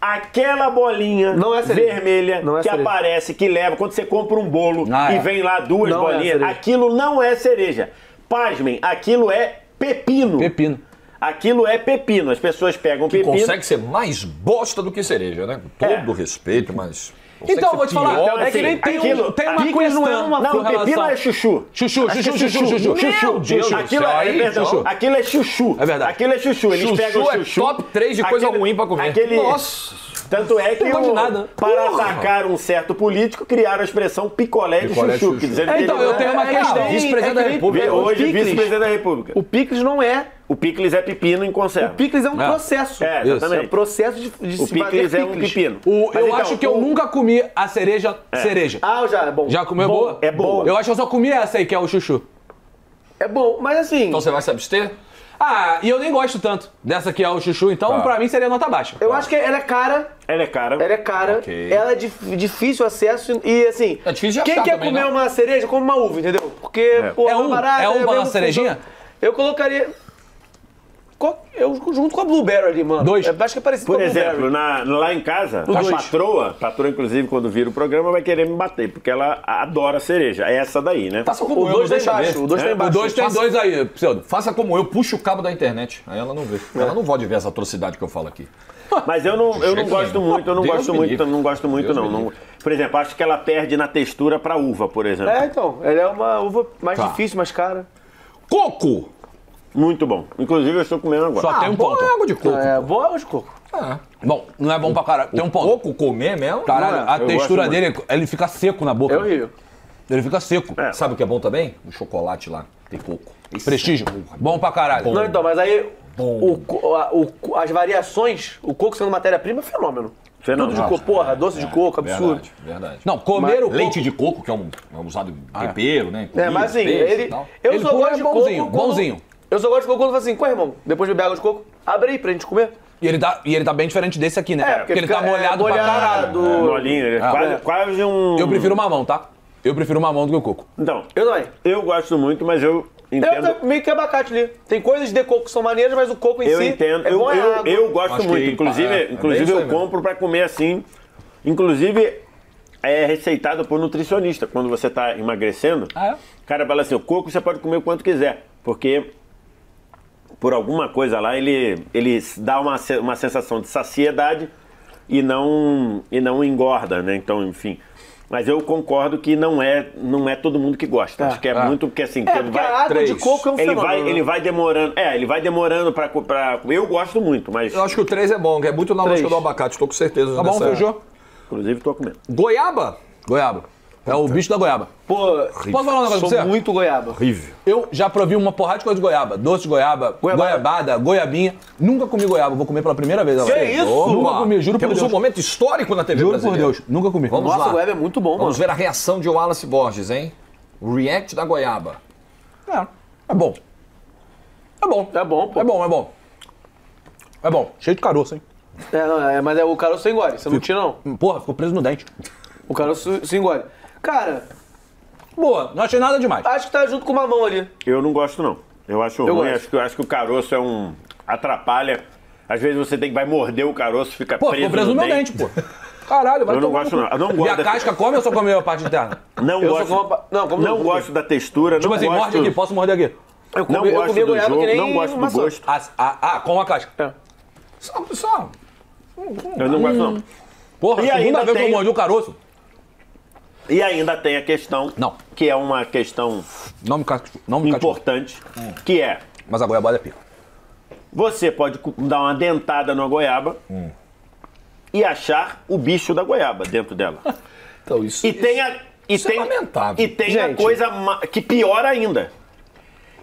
Aquela bolinha não é vermelha não é que aparece, que leva, quando você compra um bolo e vem lá duas não bolinhas, aquilo não é cereja. Pasmem, aquilo é pepino. Pepino. Aquilo é pepino. As pessoas pegam que pepino. Consegue ser mais bosta do que cereja, né? Com todo respeito, mas... Então, vou te falar, é que nem tem uma coisa não, pepino é chuchu. Chuchu. Aquilo é chuchu. É verdade. Aquilo é chuchu. Eles pegam o chuchu. É top 3 de coisa ruim pra comer. Nossa. Tanto é que, para atacar um certo político, criaram a expressão picolé de chuchu. Então, eu tenho uma questão. Vice-presidente da República. Hoje, vice-presidente da República. O picles não é... O picles é pepino em conserva. O picles é um processo. É, exatamente. É um processo de se fazer picles. O picles é um pepino. Eu acho que eu nunca comi a cereja cereja. Ah, já é bom. Já comeu boa? É boa. Eu acho que eu só comi essa aí, que é o chuchu. É bom, mas assim... Então você vai se abster? Ah, e eu nem gosto tanto dessa que é o chuchu, então pra mim seria nota baixa. Eu acho que ela é cara. Ela é cara. Ela é cara. Okay. Ela é difícil acesso e assim... É difícil de achar. Quem quer comer uma cereja, come uma uva, entendeu? Porque, pô, é barata. É uma na cerejinha? Eu colocaria... Eu junto com a Blueberry ali, mano. Dois. Acho que é parecido com a Blueberry. Por exemplo, lá em casa, a patroa, inclusive, quando vira o programa, vai querer me bater, porque ela adora cereja. É essa daí, né? Faça como eu, deixa ver. O 2 tem embaixo. O 2 tem dois aí, Pseudo. Faça como eu, puxa o cabo da internet. Aí ela não vê. Ela não pode ver essa atrocidade que eu falo aqui. Mas eu não gosto muito. Por exemplo, acho que ela perde na textura pra uva, por exemplo. É, então. Ela é uma uva mais difícil, mais cara. Coco! Muito bom. Inclusive, eu estou comendo agora. Só tem um ponto. É água de coco. É, boa água de coco. É. Bom, não é bom pra caralho. Tem um ponto. Coco comer mesmo? Caralho, a textura dele, ele fica seco na boca. É horrível. Ele fica seco. É. Sabe o que é bom também? O chocolate lá. Tem coco. Esse Prestígio. É bom pra caralho. Bom. Não, então, mas aí, as variações, o coco sendo matéria-prima, é fenômeno. Tudo de coco, porra, doce de coco, absurdo. Verdade, verdade. Não, comer o coco... Leite de coco, que é usado em tempero, né? Comida, mas assim, eu só gosto de coco. Bonzinho. Eu só gosto de coco quando eu falo assim, qual irmão? Depois de beber água de coco, abre aí pra gente comer. E ele tá bem diferente desse aqui, né? É, porque ele tá molhado pra caralho. Molinho, quase um... Eu prefiro mamão, tá? Eu prefiro mamão do que o coco. Então, eu também. Eu gosto muito, mas eu entendo... Eu meio que abacate ali. Tem coisas de coco que são maneiras, mas o coco em si... Entendo. Eu gosto muito. Inclusive eu compro pra comer assim. Inclusive... É receitado por nutricionista. Quando você tá emagrecendo, o cara fala assim, o coco você pode comer o quanto quiser, porque... Por alguma coisa lá, ele dá uma sensação de saciedade e não engorda, né? Então, enfim. Mas eu concordo que não é todo mundo que gosta. Acho que é muito, porque assim... a água de coco é um fenômeno. Ele vai demorando... ele vai demorando pra... Eu gosto muito, mas... Eu acho que o 3 é bom, que é muito na lógica do abacate. Tô com certeza. Tá bom, feijão? Inclusive, tô comendo. Goiaba? Goiaba. É o bicho da goiaba. Pô, posso falar um negócio pra você? Sou muito goiaba. Horrível. Eu já provi uma porrada de coisa de goiaba. Doce de goiaba, goiabada, goiabinha. Nunca comi goiaba. Vou comer pela primeira vez agora. Que isso? Nunca comi, juro por Deus. Temos um momento histórico na TV brasileira. Juro por Deus, nunca comi. Vamos lá. Nossa, goiaba é muito bom, mano. Vamos ver a reação de Wallace Borges, hein? React da goiaba. É bom. É bom. É bom, pô. É bom, é bom. É bom. Cheio de caroço, hein? Mas o caroço engole. Você não tira, não. Porra, ficou preso no dente. O caroço se engole. Cara, boa, não achei nada demais. Acho que tá junto com o mamão ali. Eu não gosto, não. Eu acho ruim, acho que o caroço é um... atrapalha. Às vezes você vai morder o caroço, fica preso no meu dente, pô. Caralho, vai tomar. Eu não gosto, não. Eu não gosto. E a casca come ou só come a parte interna? Não gosto da textura, tipo assim, morde aqui, posso morder aqui. Eu não gosto do jogo, não gosto do gosto. Ah, com a casca. É. Só. Eu não gosto, não. Porra, a segunda vez que eu mordi o caroço... E ainda tem a questão, que é uma questão importante, que é... Mas a goiabada é pior. Você pode dar uma dentada na goiaba e achar o bicho da goiaba dentro dela. Então isso, isso é lamentável. E tem a coisa que pior ainda,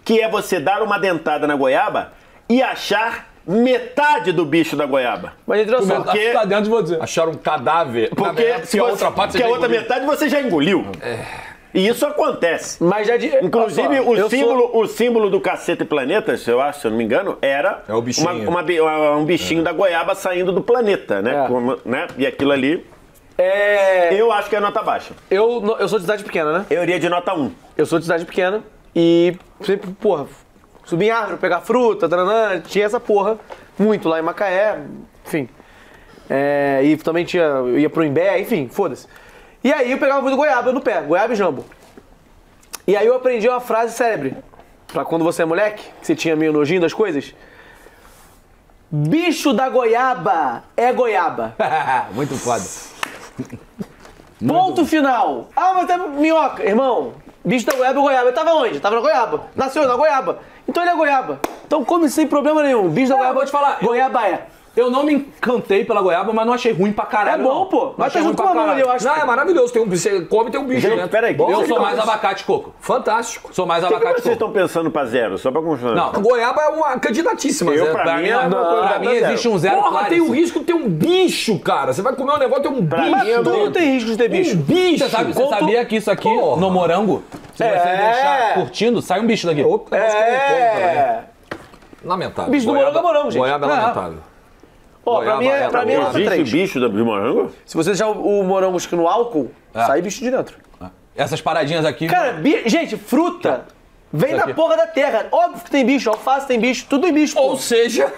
que é você dar uma dentada na goiaba e achar... metade do bicho da goiaba. Mas entrou só. Porque... tá dentro de você. Acharam um cadáver. Porque verdade, se você... a outra parte, porque a outra metade você já engoliu. É. E isso acontece. Mas já de... Inclusive, o símbolo do Cacete Planetas, eu acho, se eu não me engano, era é o bichinho. Um bichinho da goiaba saindo do planeta, né? É. Como, né? E aquilo ali... é... eu acho que é nota baixa. Eu sou de cidade pequena, né? Eu iria de nota 1. Eu sou de cidade pequena e sempre, porra... subir em árvore, pegar fruta, tinha essa porra muito lá em Macaé, enfim. É, e também tinha, eu ia pro Imbé, enfim, foda-se. E aí eu pegava muito goiaba no pé, goiaba e jambo. E aí eu aprendi uma frase célebre, pra quando você é moleque, que você tinha meio nojinho das coisas. Bicho da goiaba é goiaba. Muito foda. Ponto final. Ah, mas é minhoca, irmão. Bicho da goiaba é goiaba. Ele tava onde? Tava na goiaba. Nasceu na goiaba. Então ele é goiaba. Então come sem problema nenhum. Bicho da goiaba, vou te falar. Goiaba é. Eu não me encantei pela goiaba, mas não achei ruim pra caralho. É bom, pô. Mas tá junto com a mão ali, eu acho. Não, é maravilhoso. Tem um, você come e tem um bicho, né? Peraí. Eu sou mais abacate coco. Fantástico. Sou mais abacate coco. O que vocês estão pensando pra zero? Só pra confirmar. Não, goiaba é uma candidatíssima. Pra mim existe um zero. Porra, tem o risco de ter um bicho, cara. Você vai comer um negócio, tem um bicho. Tudo tem risco de ter bicho. Bicho. Você sabia que isso aqui, no morango, se você deixar curtindo, sai um bicho daqui. É. Lamentável. Bicho do morango é morango, gente. Goiaba é lamentável. Ó, pra mim é nota 3. Existe bicho de morango? Se você deixar o morango no álcool, sai bicho de dentro. Essas paradinhas aqui... cara, gente, fruta vem da porra da terra. Óbvio que tem bicho, alface tem bicho, tudo tem bicho. Ou seja...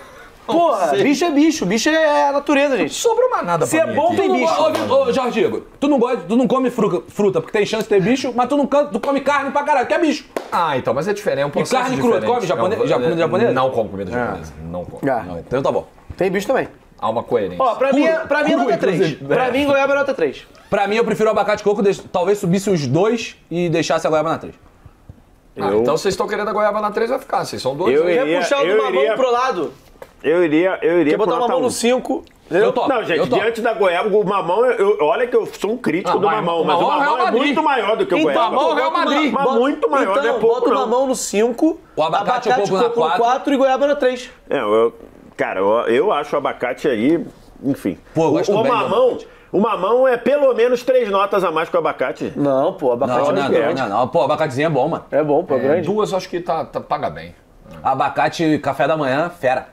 porra, bicho é bicho. Bicho é a natureza, gente. Sobrou uma nada pra mim. Se é bom, tem bicho. Ô, Jorge Iggor, tu não come fruta porque tem chance de ter bicho, mas tu come carne pra caralho, que é bicho. Ah, então, mas é diferente, é um processo diferente. E carne crua, come comida japonesa? Não como comida japonesa. Não como. Então tá bom. Tem bicho também. Há uma coerência. Ó, pra mim é nota 3. Pra mim, goiaba é nota 3. Pra mim, eu prefiro abacate coco, talvez subisse os dois e deixasse a goiaba na 3. Então vocês estão querendo a goiaba na 3, vai ficar. Vocês são dois. Eu ia puxar o do mamão pro lado. Eu iria botar uma mão no 5. Eu topo. Não, gente, diante da goiaba, o mamão, olha que eu sou um crítico do mamão, mas o mamão é muito maior do que o goiaba. Então, o Real Madrid. Mas muito maior, não é pouco não. Bota o mamão no 5, o abacate coco no 4 e goiaba na 3. É, cara, eu acho o abacate aí, enfim. Pô, eu gosto do mamão. O mamão é pelo menos 3 notas a mais que o abacate. Não, pô, abacate não. Pô, abacatezinho é bom, mano. É bom, pô, grande. 2 acho que paga bem. Abacate, café da manhã, fera.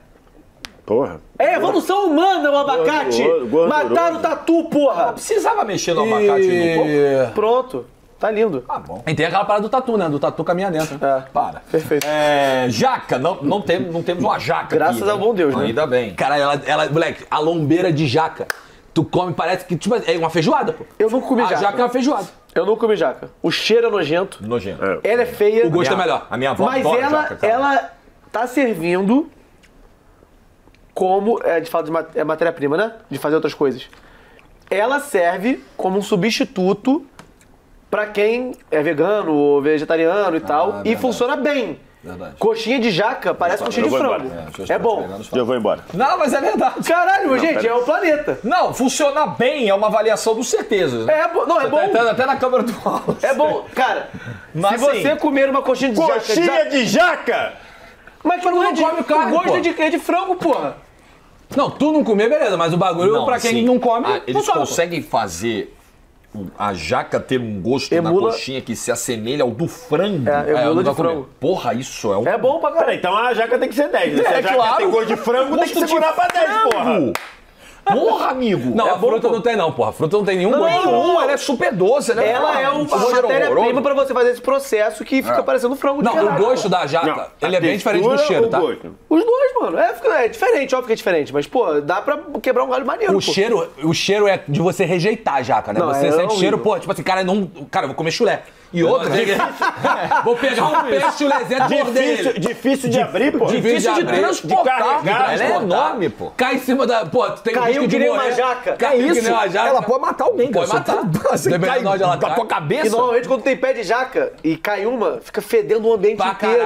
Porra. É evolução humana o abacate. Mataram o tatu, porra. Não precisava mexer no abacate no corpo. Pronto. Tá lindo. Ah, bom. E tem aquela parada do tatu, né? Do tatu caminha dentro. É. Para. Perfeito. É, jaca. Não temos uma jaca. Graças ao bom Deus, né? Ainda bem. Caralho, moleque, a lombeira de jaca. Tu come, parece que tipo, é uma feijoada, pô. Eu não comi jaca. A jaca é uma feijoada. Eu não comi jaca. O cheiro é nojento. Nojento. Ela é feia. O gosto é melhor. A minha avó adora jaca. Mas ela tá servindo como, de fato, é matéria-prima, né? De fazer outras coisas. Ela serve como um substituto pra quem é vegano ou vegetariano e tal, e funciona bem. Verdade. Coxinha de jaca parece coxinha de frango. É bom. Eu vou embora. Não, mas é verdade. Caralho, gente, é o planeta. Não, funcionar bem é uma avaliação do certeza. Né? É bom. Tá entrando até na câmera do Wallace. É bom. Cara, mas se você comer uma coxinha de jaca... coxinha de jaca? Mas tu não come carne, pô. O gosto é de frango, porra. Não, tu não comer, beleza, mas o bagulho pra quem não come... eles conseguem fazer... a jaca ter um gosto na coxinha que se assemelha ao do frango. Emula de frango. Porra, isso é um... é bom pra caralho. Então a jaca tem que ser 10. Se a jaca tem gosto de frango, tem que segurar pra 10, porra. Porra, amigo. Não, a fruta não tem não, porra. A fruta não tem nenhum gosto. Não, ela é super doce. Ela é uma matéria-prima pra você fazer esse processo que fica parecendo frango de caralho. Não, o gosto da jaca, ele é bem diferente do cheiro, tá? Os dois, mano. É diferente, óbvio que é diferente. Mas, pô, dá pra quebrar um galho maneiro, o cheiro é de você rejeitar a jaca, né? Você sente cheiro, pô, tipo assim, cara, eu vou comer chulé. E outra... Vou pegar um peixe lezeto e morder ele. Difícil de abrir, pô. Difícil de transportar. De carregar, ela é enorme, pô. Cai em cima da... Pô, tem risco de morrer. Caiu que nem uma jaca. Caiu que nem uma jaca. Ela pode matar alguém, cara. Pode matar. Dependendo de onde ela cai. Da tua cabeça. E normalmente quando tem pé de jaca e cai uma, fica fedendo o ambiente inteiro.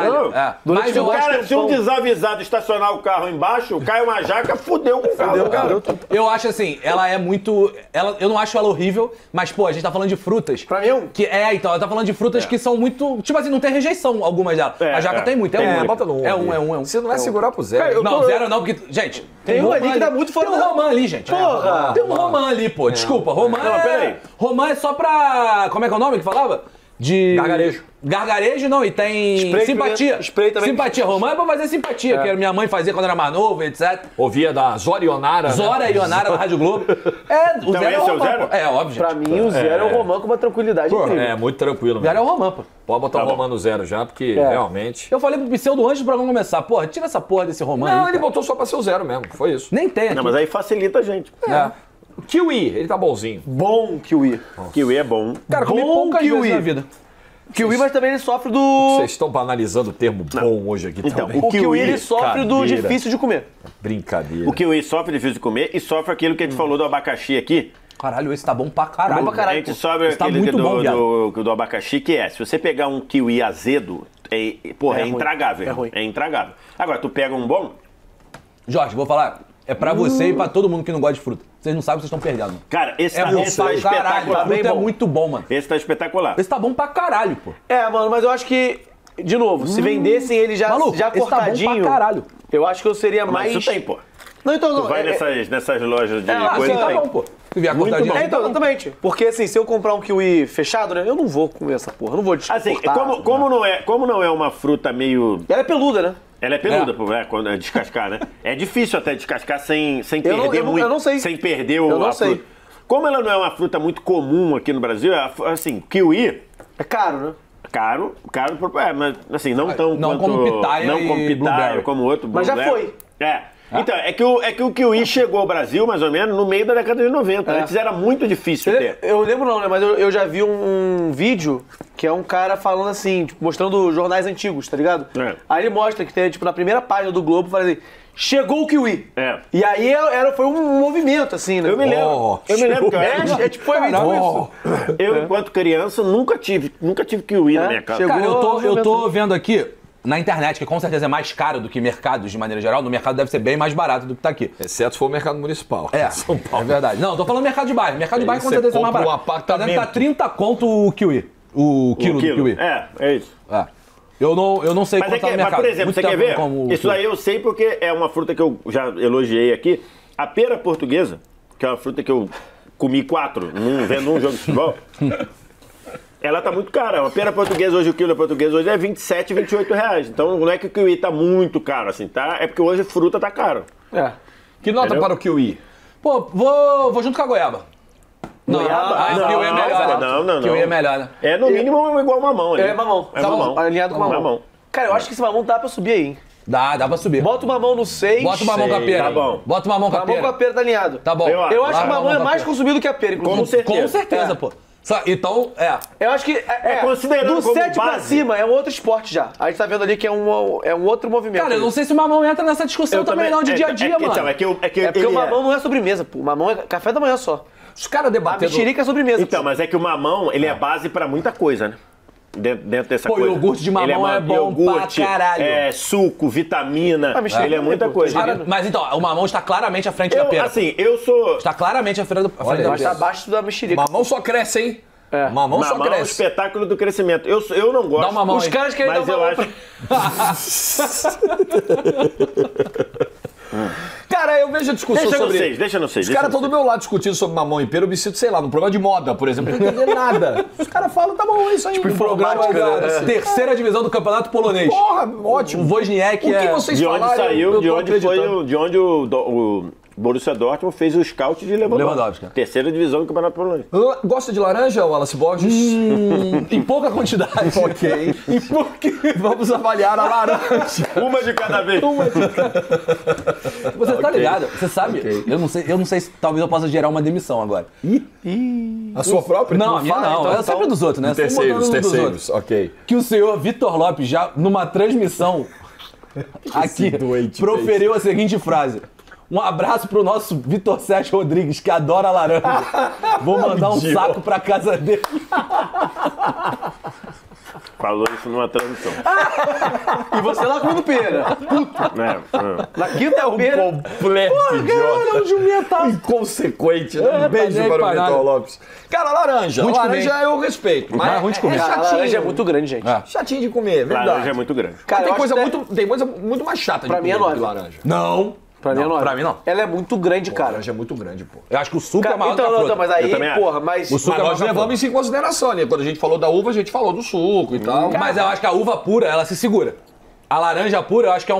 Mas o cara, se um desavisado estacionar o carro embaixo, cai uma jaca, fudeu com o carro, cara. Eu acho assim, ela é muito... Eu não acho ela horrível, mas, pô, a gente tá falando de frutas. Pra mim, então, ela tá falando de frutas que são muito... Tipo assim, não tem rejeição algumas delas. A jaca tem muito, é um. Bota no 1. É um. Você não vai segurar pro zero. Cara, não, zero não, porque... Gente, tem um ali que dá muito fora. Tem um romã ali, gente. Porra! Tem um romã ali, pô. Desculpa, romã é... Não, peraí. Romã é só pra... Como é que é o nome que falava? De... Gargarejo. Gargarejo não, e tem simpatia. Spray também. Simpatia. Romã é pra fazer simpatia, que minha mãe fazia quando era mais novo, etc. Ouvia da Zora Ionara. Zora Ionara da Rádio Globo. O então zero é o zero? É, óbvio. Pra mim, o zero é o romã com uma tranquilidade incrível. É, muito tranquilo. O zero é o romã, pô. Pode botar o romã no zero já, porque realmente... Eu falei pro Pseudo antes do programa começar, porra, tira essa porra desse romã. Não, aí, ele botou só pra ser o zero mesmo, foi isso. Nem tem aqui. Não, mas aí facilita a gente. Kiwi, ele tá bonzinho. Bom kiwi. Nossa. Kiwi é bom. Cara, comi poucas vezes na vida. Kiwi, mas também ele sofre do... Vocês estão banalizando o termo bom hoje aqui também. O kiwi, ele sofre do difícil de comer. Brincadeira. O kiwi sofre do difícil de comer e sofre aquilo que a gente falou do abacaxi aqui. Caralho, esse tá bom pra caralho. Bom pra caralho. A gente sobe aquele do abacaxi, que é, se você pegar um kiwi azedo, porra, é intragável. É ruim. É intragável. Agora, tu pega um bom... Jorge, vou falar... É pra você e pra todo mundo que não gosta de fruta. Vocês não sabem, vocês estão perdendo. Cara, esse tá espetacular. Caralho, tá bem bom. É muito bom, mano. Esse tá espetacular. Esse tá bom pra caralho, pô. É, mano, mas eu acho que, de novo, se vendessem ele já cortadinho... Tá bom pra caralho. Eu acho que eu seria mais... Mas isso tem, pô. Não, então não. Tu vai nessas lojas de coisa assim, tá bom, pô. Se vier cortadinho... Bom. É, então, exatamente. Porque, assim, se eu comprar um kiwi fechado, né, eu não vou comer essa porra. Eu não vou descascar. Assim, como não é uma fruta meio... Ela é peluda, né? Ela é peluda, pô, quando é descascar, né? É difícil até descascar sem perder muito. Eu não sei. Sem perder o... Eu não sei. Fruta. Como ela não é uma fruta muito comum aqui no Brasil, assim, kiwi... É caro, né? Caro, mas assim, não tão não quanto... Não como pitaia, como outro. Mas já foi. Então, é que o kiwi chegou ao Brasil, mais ou menos, no meio da década de 90. Antes era muito difícil ter. Eu lembro não, né? Mas eu já vi um vídeo que é um cara falando assim, tipo, mostrando jornais antigos, tá ligado? Aí ele mostra que tem, tipo, na primeira página do Globo, fala assim, chegou o kiwi. E aí foi um movimento, assim, né? Eu me lembro. Tipo, foi muito isso. Eu, enquanto criança, nunca tive kiwi na minha casa. Cara, eu tô vendo aqui... Na internet, que com certeza é mais caro do que mercados de maneira geral, no mercado deve ser bem mais barato do que tá aqui. Exceto se for o mercado municipal. São Paulo. É verdade. Não, tô falando mercado de bairro. Mercado de bairro com certeza é mais barato. Tá 30 conto o kiwi. O quilo do kiwi. É isso. Eu não sei quanto tá no mercado. Mas, por exemplo, você quer ver? Isso aí eu sei porque é uma fruta que eu já elogiei aqui. A pera portuguesa, que é uma fruta que eu comi 4 vendo um jogo de futebol... Ela tá muito cara. Uma pera portuguesa hoje, o quilo portuguesa hoje é 27, 28 reais. Então não é que o kiwi tá muito caro, assim, tá? É porque hoje fruta tá caro. Que nota para o kiwi? Pô, vou junto com a goiaba. Goiaba? Kiwi é melhor, né? Não. Kiwi é melhor, né? É no mínimo igual mamão ali. É mamão. É mamão. Alinhado com mamão. Cara, eu acho que esse mamão dá pra subir aí, hein? Dá pra subir. Bota o mamão no 6. Bota o mamão com a pera. Tá bom. Bota o mamão com a pera. Mamão com a pera tá alinhado. Tá bom. Eu acho que o mamão é mais consumido que a pera, inclusive. Com certeza, pô. Então, eu acho que considerando do 7 pra cima é um outro esporte já. A gente tá vendo ali que é um outro movimento. Cara, eu não sei se o mamão entra nessa discussão também não, de dia a dia, mano. Porque o mamão não é sobremesa, pô. O mamão é café da manhã só. Os caras debatendo... A mexerica é sobremesa. Então, mas é que o mamão, ele é base pra muita coisa, né? Dentro dessa coisa. Pô, iogurte de mamão é bom pra caralho. É suco, vitamina. Ele é muita coisa. Mas então, o mamão está claramente à frente da pera. Assim, eu sou... Está claramente à frente da pera. Olha, está abaixo da mexerica. Mamão só cresce, hein? Mamão só cresce. É um espetáculo do crescimento. Eu não gosto. Dá uma mão. Os caras querem dar uma mão. Mas eu acho... Cara, eu vejo a discussão sobre... Deixa no 6. Os caras estão do meu lado discutindo sobre mamão e pera, eu me sinto, sei lá, no programa de moda, por exemplo. Não entender nada. Os caras falam, tá bom, é isso aí. Tipo, programa, terceira divisão do campeonato polonês. Porra, ótimo. O Wozniak é... O que vocês falaram? De onde foi, de onde o Borussia Dortmund fez o scout de Lewandowski. Terceira divisão do Campeonato Polonês. Gosta de laranja, Wallace Borges? Em pouca quantidade. Ok. Em pouca... Vamos avaliar a laranja. Uma de cada vez. Uma de cada vez. Você tá ligado? Você sabe? Okay. Eu não sei se talvez eu possa gerar uma demissão agora. A sua própria? Não, a minha não. Então, é sempre dos outros, né? Terceiros. Ok. Que o senhor Vitor Lopes já, numa transmissão aqui, proferiu a seguinte frase. Um abraço pro nosso Vitor Sérgio Rodrigues, que adora laranja. Vou mandar um saco pra casa dele. Falou isso numa transmissão. E você lá comendo pera. Puta. Na quinta-feira. Um completo idiota. Um jumento. Inconsequente. Um beijo para o Vitor Lopes. Cara, laranja. Muito laranja eu respeito. Mas é ruim de comer. É laranja é muito grande, gente. É. Chatinho de comer, verdade. Laranja é muito grande. Cara, tem coisa muito mais chata de comer do que laranja. Não. Pra mim não. Ela é muito grande, cara. A laranja é muito grande, pô. Eu acho que o suco é maior então, que a fruta. Então, mas aí, porra, mas... O suco mas nós levamos isso em consideração, né? Quando a gente falou da uva, a gente falou do suco e tal. Cara. Mas eu acho que a uva pura, ela se segura. A laranja pura, eu acho que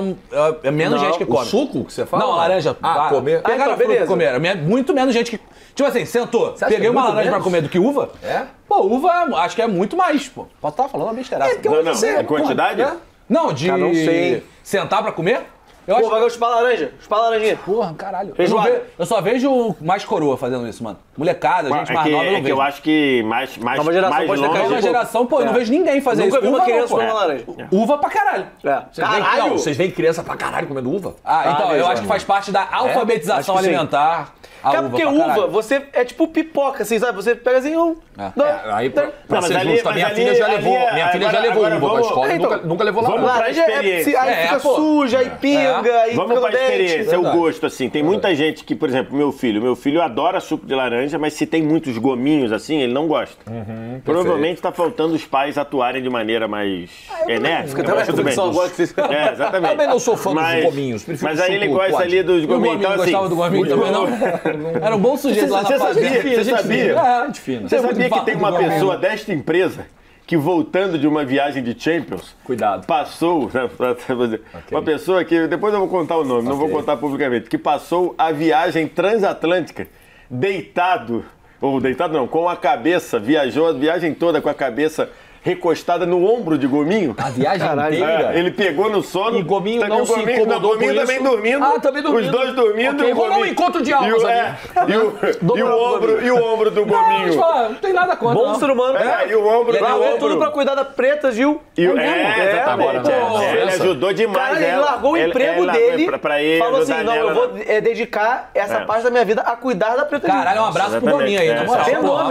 é menos gente que come. O suco que você fala? Não, a laranja... Ah, comer. Pegar então, a fruta e comer. Muito menos gente que... Tipo assim, sentou, peguei uma laranja pra comer do que uva? É? Pô, uva, acho que é muito mais, pô. Pode estar falando uma besteira. É quantidade? Não, de... Não sei. Sentar pra comer? Eu acho... Pô, vai chupar laranja. Chupar laranjinha. Porra, caralho. Eu só vejo mais coroa fazendo isso, mano. Molecada, gente mais nova, eu não vejo. É que eu acho que mais nova geração mais pode longe. Uma geração, pô, eu não vejo ninguém fazer isso. Nunca vi uma criança comendo laranja. Uva pra caralho. Caralho? Vocês veem criança pra caralho comendo uva? Ah, então, eu acho que faz parte da alfabetização alimentar. Cara, porque uva, você é tipo pipoca, assim, sabe? Você pega assim, aí, pra ser justo, minha filha já levou uva pra escola, nunca levou laranja. Aí fica suja, aí pinga, aí vamos pra experiência, é o gosto, assim. Tem muita gente que, por exemplo, meu filho adora suco de laranja, mas se tem muitos gominhos, assim, ele não gosta. Provavelmente tá faltando os pais atuarem de maneira mais enérgica. É, exatamente. Também não sou fã dos gominhos. Mas aí ele gosta ali dos gominhos. Eu gostava do gominho também, não. Era um bom sujeito lá na fazenda. Você sabia que tem uma pessoa desta empresa que, voltando de uma viagem de Champions, passou... Uma pessoa que, depois eu vou contar o nome, não vou contar publicamente, que passou a viagem transatlântica com a cabeça, viajou a viagem toda com a cabeça recostada no ombro de Gominho. A viagem inteira? Ele pegou no sono. E Gominho também, não se incomodou com também isso. Dormindo. Ah, também dormindo. Os dois dormindo. Okay. Rolou um encontro de almas ali. E o ombro do Gominho. Não tem nada contra. Bom ser humano. E o ombro. Tudo pra cuidar da preta, Gil. Exatamente. Ele ajudou demais. Cara, ele largou o emprego dele. Falou assim, não, eu vou dedicar essa parte da minha vida a cuidar da preta. Caralho, um abraço pro Gominho aí. Um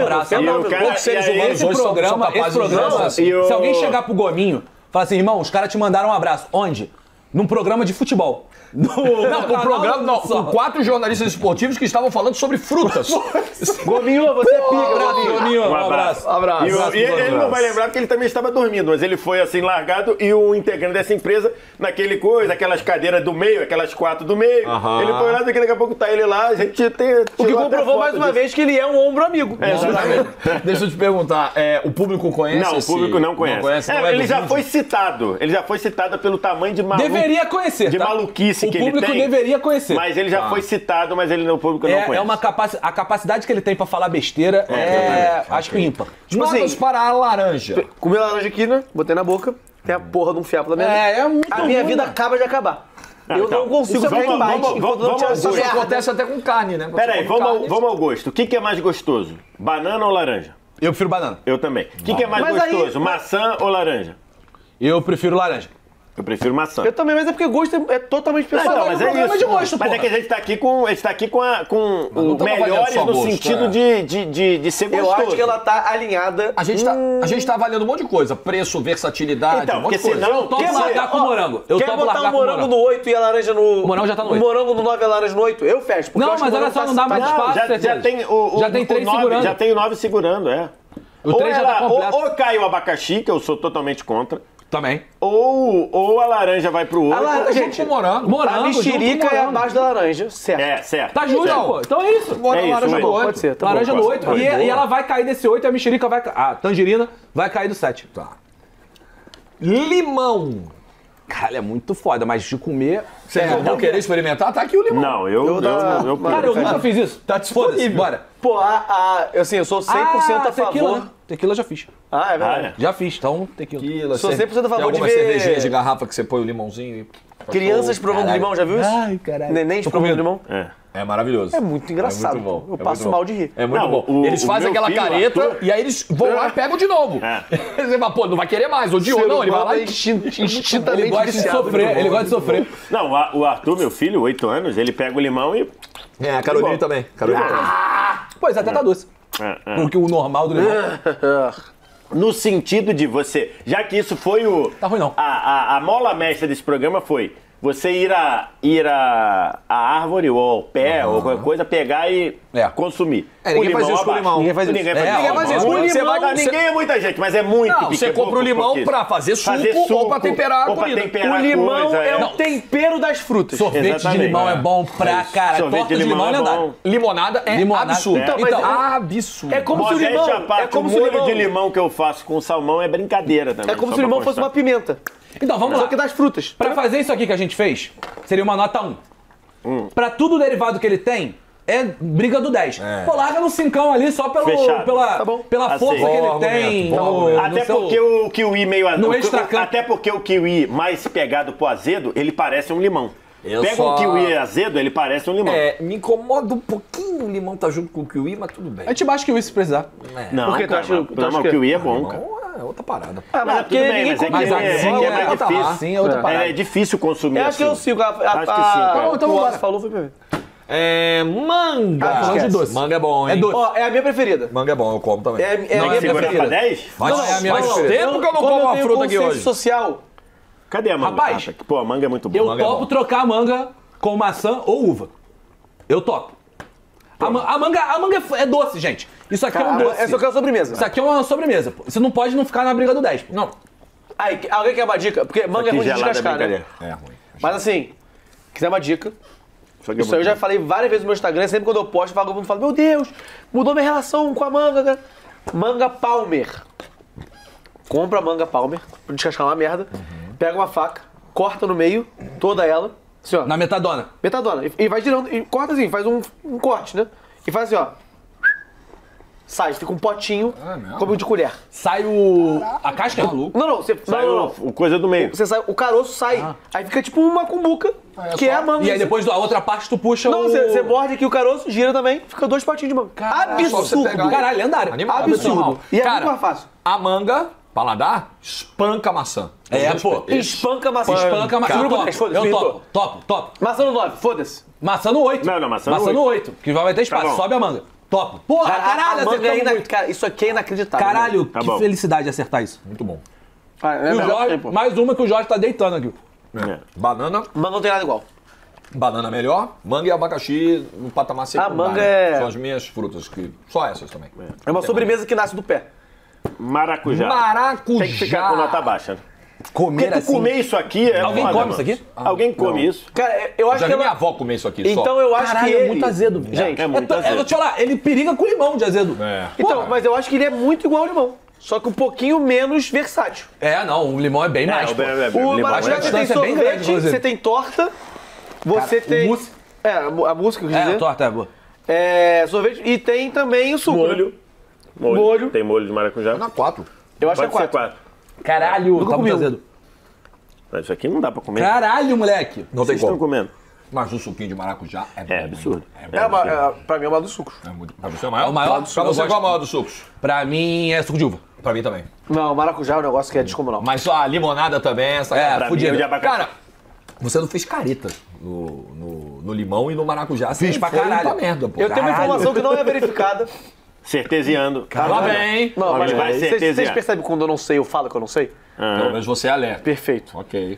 abraço. Poucos seres humanos hoje são capazes de... Assim, se alguém chegar pro Gominho e falar assim, irmão, os caras te mandaram um abraço. Onde? Num programa de futebol. Com 4 jornalistas esportivos que estavam falando sobre frutas. Gominho, você é pica, Gominho. Um abraço. E ele não vai lembrar porque ele também estava dormindo, mas ele foi assim largado e o integrante dessa empresa, aquelas cadeiras do meio, aquelas 4 do meio. Ele foi lá, daqui a pouco tá ele lá, a gente tem... O que comprovou mais uma vez que ele é um ombro amigo. Deixa eu te perguntar, o público conhece? Não, o público não conhece. Ele já foi citado. Ele já foi citado pelo tamanho de maluco. Deveria conhecer, de maluquice que ele tem. O público deveria conhecer. Mas ele já foi citado, mas o público não conhece. A capacidade que ele tem pra falar besteira acho que ímpar. Vamos para a laranja. Comi a laranja aqui, né? Botei na boca. Tem a porra de um fiapo da minha vida. A minha vida acaba de acabar. Eu não consigo ver mais. Isso acontece até com carne, né? Peraí, vamos ao gosto. O que é mais gostoso? Banana ou laranja? Eu prefiro banana. Eu também. O que é mais gostoso? Maçã ou laranja? Eu prefiro laranja. Eu prefiro maçã. Eu também, mas é porque gosto é totalmente pessoal. Não, mas é isso. De gosto, mas é que a gente tá aqui com o melhores no sentido de ser gostoso. Eu acho que ela tá alinhada. A gente tá avaliando um monte de coisa. Preço, versatilidade, um monte de coisa. Senão, eu topo largar com morango. Quer botar o morango no 8 e a laranja no... O morango já tá no 8. O morango no 9 e a laranja no 8? Eu fecho. Não, mas olha só, não dá mais espaço. Já tem 3 segurando. Já tem o 9 segurando, O 3 já tá completo. Ou cai o abacaxi, que eu sou totalmente contra. Também. Ou a laranja vai pro outro. Gente, com morango. A mexerica é abaixo da laranja, certo. Tá justo, pô. Então é isso. Laranja no 8. Pode ser. Tá laranja no 8. E ela vai cair desse 8 e a mexerica vai... A tangerina vai cair do 7. Tá. Limão. Caralho, é muito foda, mas de comer... Vocês vão querer experimentar? Tá aqui o limão. Não, eu cara, eu nunca fiz isso. Tá disponível. Bora. Pô, eu sou 100% a favor... Tequila, né? Tequila já fiz. Ah, é verdade? Ah, é. Já fiz, então tequila. Sou 100% a favor de ver... cervejinha de garrafa que você põe o limãozinho e... Crianças provando limão, já viu isso? Ai, caralho. Nenéns provando limão? É. É maravilhoso. É muito engraçado. É muito bom. Eu passo mal de rir. É muito bom. Eles fazem aquela careta e aí eles vão lá e pegam de novo. Você fala, pô, não vai querer mais, odiou. Não, ele vai lá e ele gosta de sofrer. Ele gosta de sofrer. Não, o Arthur, meu filho, 8 anos, ele pega o limão e... É, a Carolina também. Pois, até tá doce. Porque o normal do limão... No sentido de você... Já que isso foi o... Tá ruim, não. A mola mestra desse programa foi... Você ir à árvore ou ao pé ou qualquer coisa, pegar e consumir. É, ninguém faz isso com o limão. Ninguém faz isso com o limão. Ninguém é muita gente, mas é muito pequeno. Você compra o limão pra fazer suco ou pra temperar a comida. O limão é o tempero das frutas. Sorvete de limão é bom pra caralho. Torta de limão é bom. Limonada é absurdo. Então, absurdo. É como se o limão... O molho de limão que eu faço com salmão é brincadeira também. É como se o limão fosse uma pimenta. Então, vamos lá. Só que das frutas. Pra fazer isso aqui que a gente fez, seria uma nota 1. Pra tudo derivado que ele tem, é briga do 10. É. Pô, larga no 5 ali só pela força que ele tem. Até porque o kiwi meio azedo. Até porque o kiwi mais pegado pro azedo, ele parece um limão. Pega um kiwi azedo, ele parece um limão. É, me incomoda um pouquinho o limão tá junto com o kiwi, mas tudo bem. A gente baixa o kiwi se precisar. Não, porque o kiwi é bom, cara. É outra parada. Ah, mas tudo bem, mas é difícil. Sim, é outra parada. É difícil consumir assim. Acho que é o 5. Acho que 5. Então o Wallace falou, foi perfeito. É manga. Manga é bom, hein? É doce. É a minha preferida. Manga é bom, eu como também. É a minha preferida. 10? Faz tempo que eu não como uma fruta aqui hoje. Social. Cadê a manga? Rapaz, pô, a manga é muito boa. Eu topo trocar manga com maçã ou uva. Eu topo. A manga é doce, gente. Isso aqui é um doce. Essa aqui é uma sobremesa. Isso aqui é uma sobremesa. Pô. Você não pode não ficar na briga do 10. Pô. Não. Aí, alguém quer uma dica? Porque manga é ruim de descascar, né? É ruim. Mas assim, quiser uma dica. Isso eu já falei várias vezes no meu Instagram. Sempre quando eu posto, o vagabundo fala, meu Deus, mudou minha relação com a manga, cara. Manga Palmer. Compra a manga Palmer, pra descascar uma merda. Pega uma faca, corta no meio, toda ela. Assim, ó. Na metadona? Metadona. E vai girando, e corta assim, faz um corte, né? E faz assim, ó. Sai, fica um potinho, come de colher. Sai o... A casca? Não, você... Sai o coisa do meio. Você sai, o caroço sai, aí fica tipo uma cumbuca, que é a manga. E aí depois da outra parte tu puxa o... Não, você morde aqui o caroço, gira também, fica 2 potinhos de manga. Absurdo! Caralho, lendário. Absurdo. E é muito mais fácil. A manga... Paladar? Espanca maçã. É, pô. Espanca maçã. Espanca maçã. Eu topo. Maçã no 9, foda-se. Maçã no 8. Não, maçã no 8. Que vai ter espaço. Tá, sobe a manga. Topo. Porra, caralho, cara, isso aqui é inacreditável. Caralho, né? Que felicidade de acertar isso. Muito bom. Jorge, mais uma que o Jorge tá deitando aqui. É. Banana. Mas não tem nada igual. Banana melhor, manga e abacaxi no patamar secundário. A manga é... São as minhas frutas, que só essas também. É uma sobremesa que nasce do pé. Maracujá. Tem que ficar com nota baixa. Comer assim. Comer isso aqui é... Alguém come isso aqui? Alguém come isso. Cara, eu acho que... Já minha avó comer isso aqui só. Então eu acho que ele... é muito azedo, gente. É muito azedo. Eu vou te falar, ele periga com limão de azedo. É. Então, mas eu acho que ele é muito igual ao limão. Só que um pouquinho menos versátil. É, não. O limão é bem mais. O maracujá, você tem sorvete, você tem torta, você tem... É, a música, eu quis dizer. É, a torta é boa. É, sorvete e tem também o suco. Molho. Tem molho de maracujá. Na 4. Eu acho que é 4. Caralho, nunca tá muito azedo. Mas isso aqui não dá pra comer. Caralho, moleque. Não tem como. Vocês estão comendo. Mas o suquinho de maracujá é bom. É absurdo. Pra mim é o maior dos sucos. Pra você é o maior? É o maior dos sucos. Pra você qual é o maior dos sucos? Pra mim é suco de uva. Pra mim também. Não, maracujá é um negócio que é descomunal. Mas só a limonada também, essa é fudida. Cara, você não fez careta no limão e no maracujá. Você fez pra caralho. Eu tenho uma informação que não é verificada. Certeziando. Tá bem. Não, mas vai certezear. Vocês percebem quando eu não sei, eu falo que eu não sei? Pelo menos você é alerta. Perfeito. Ok.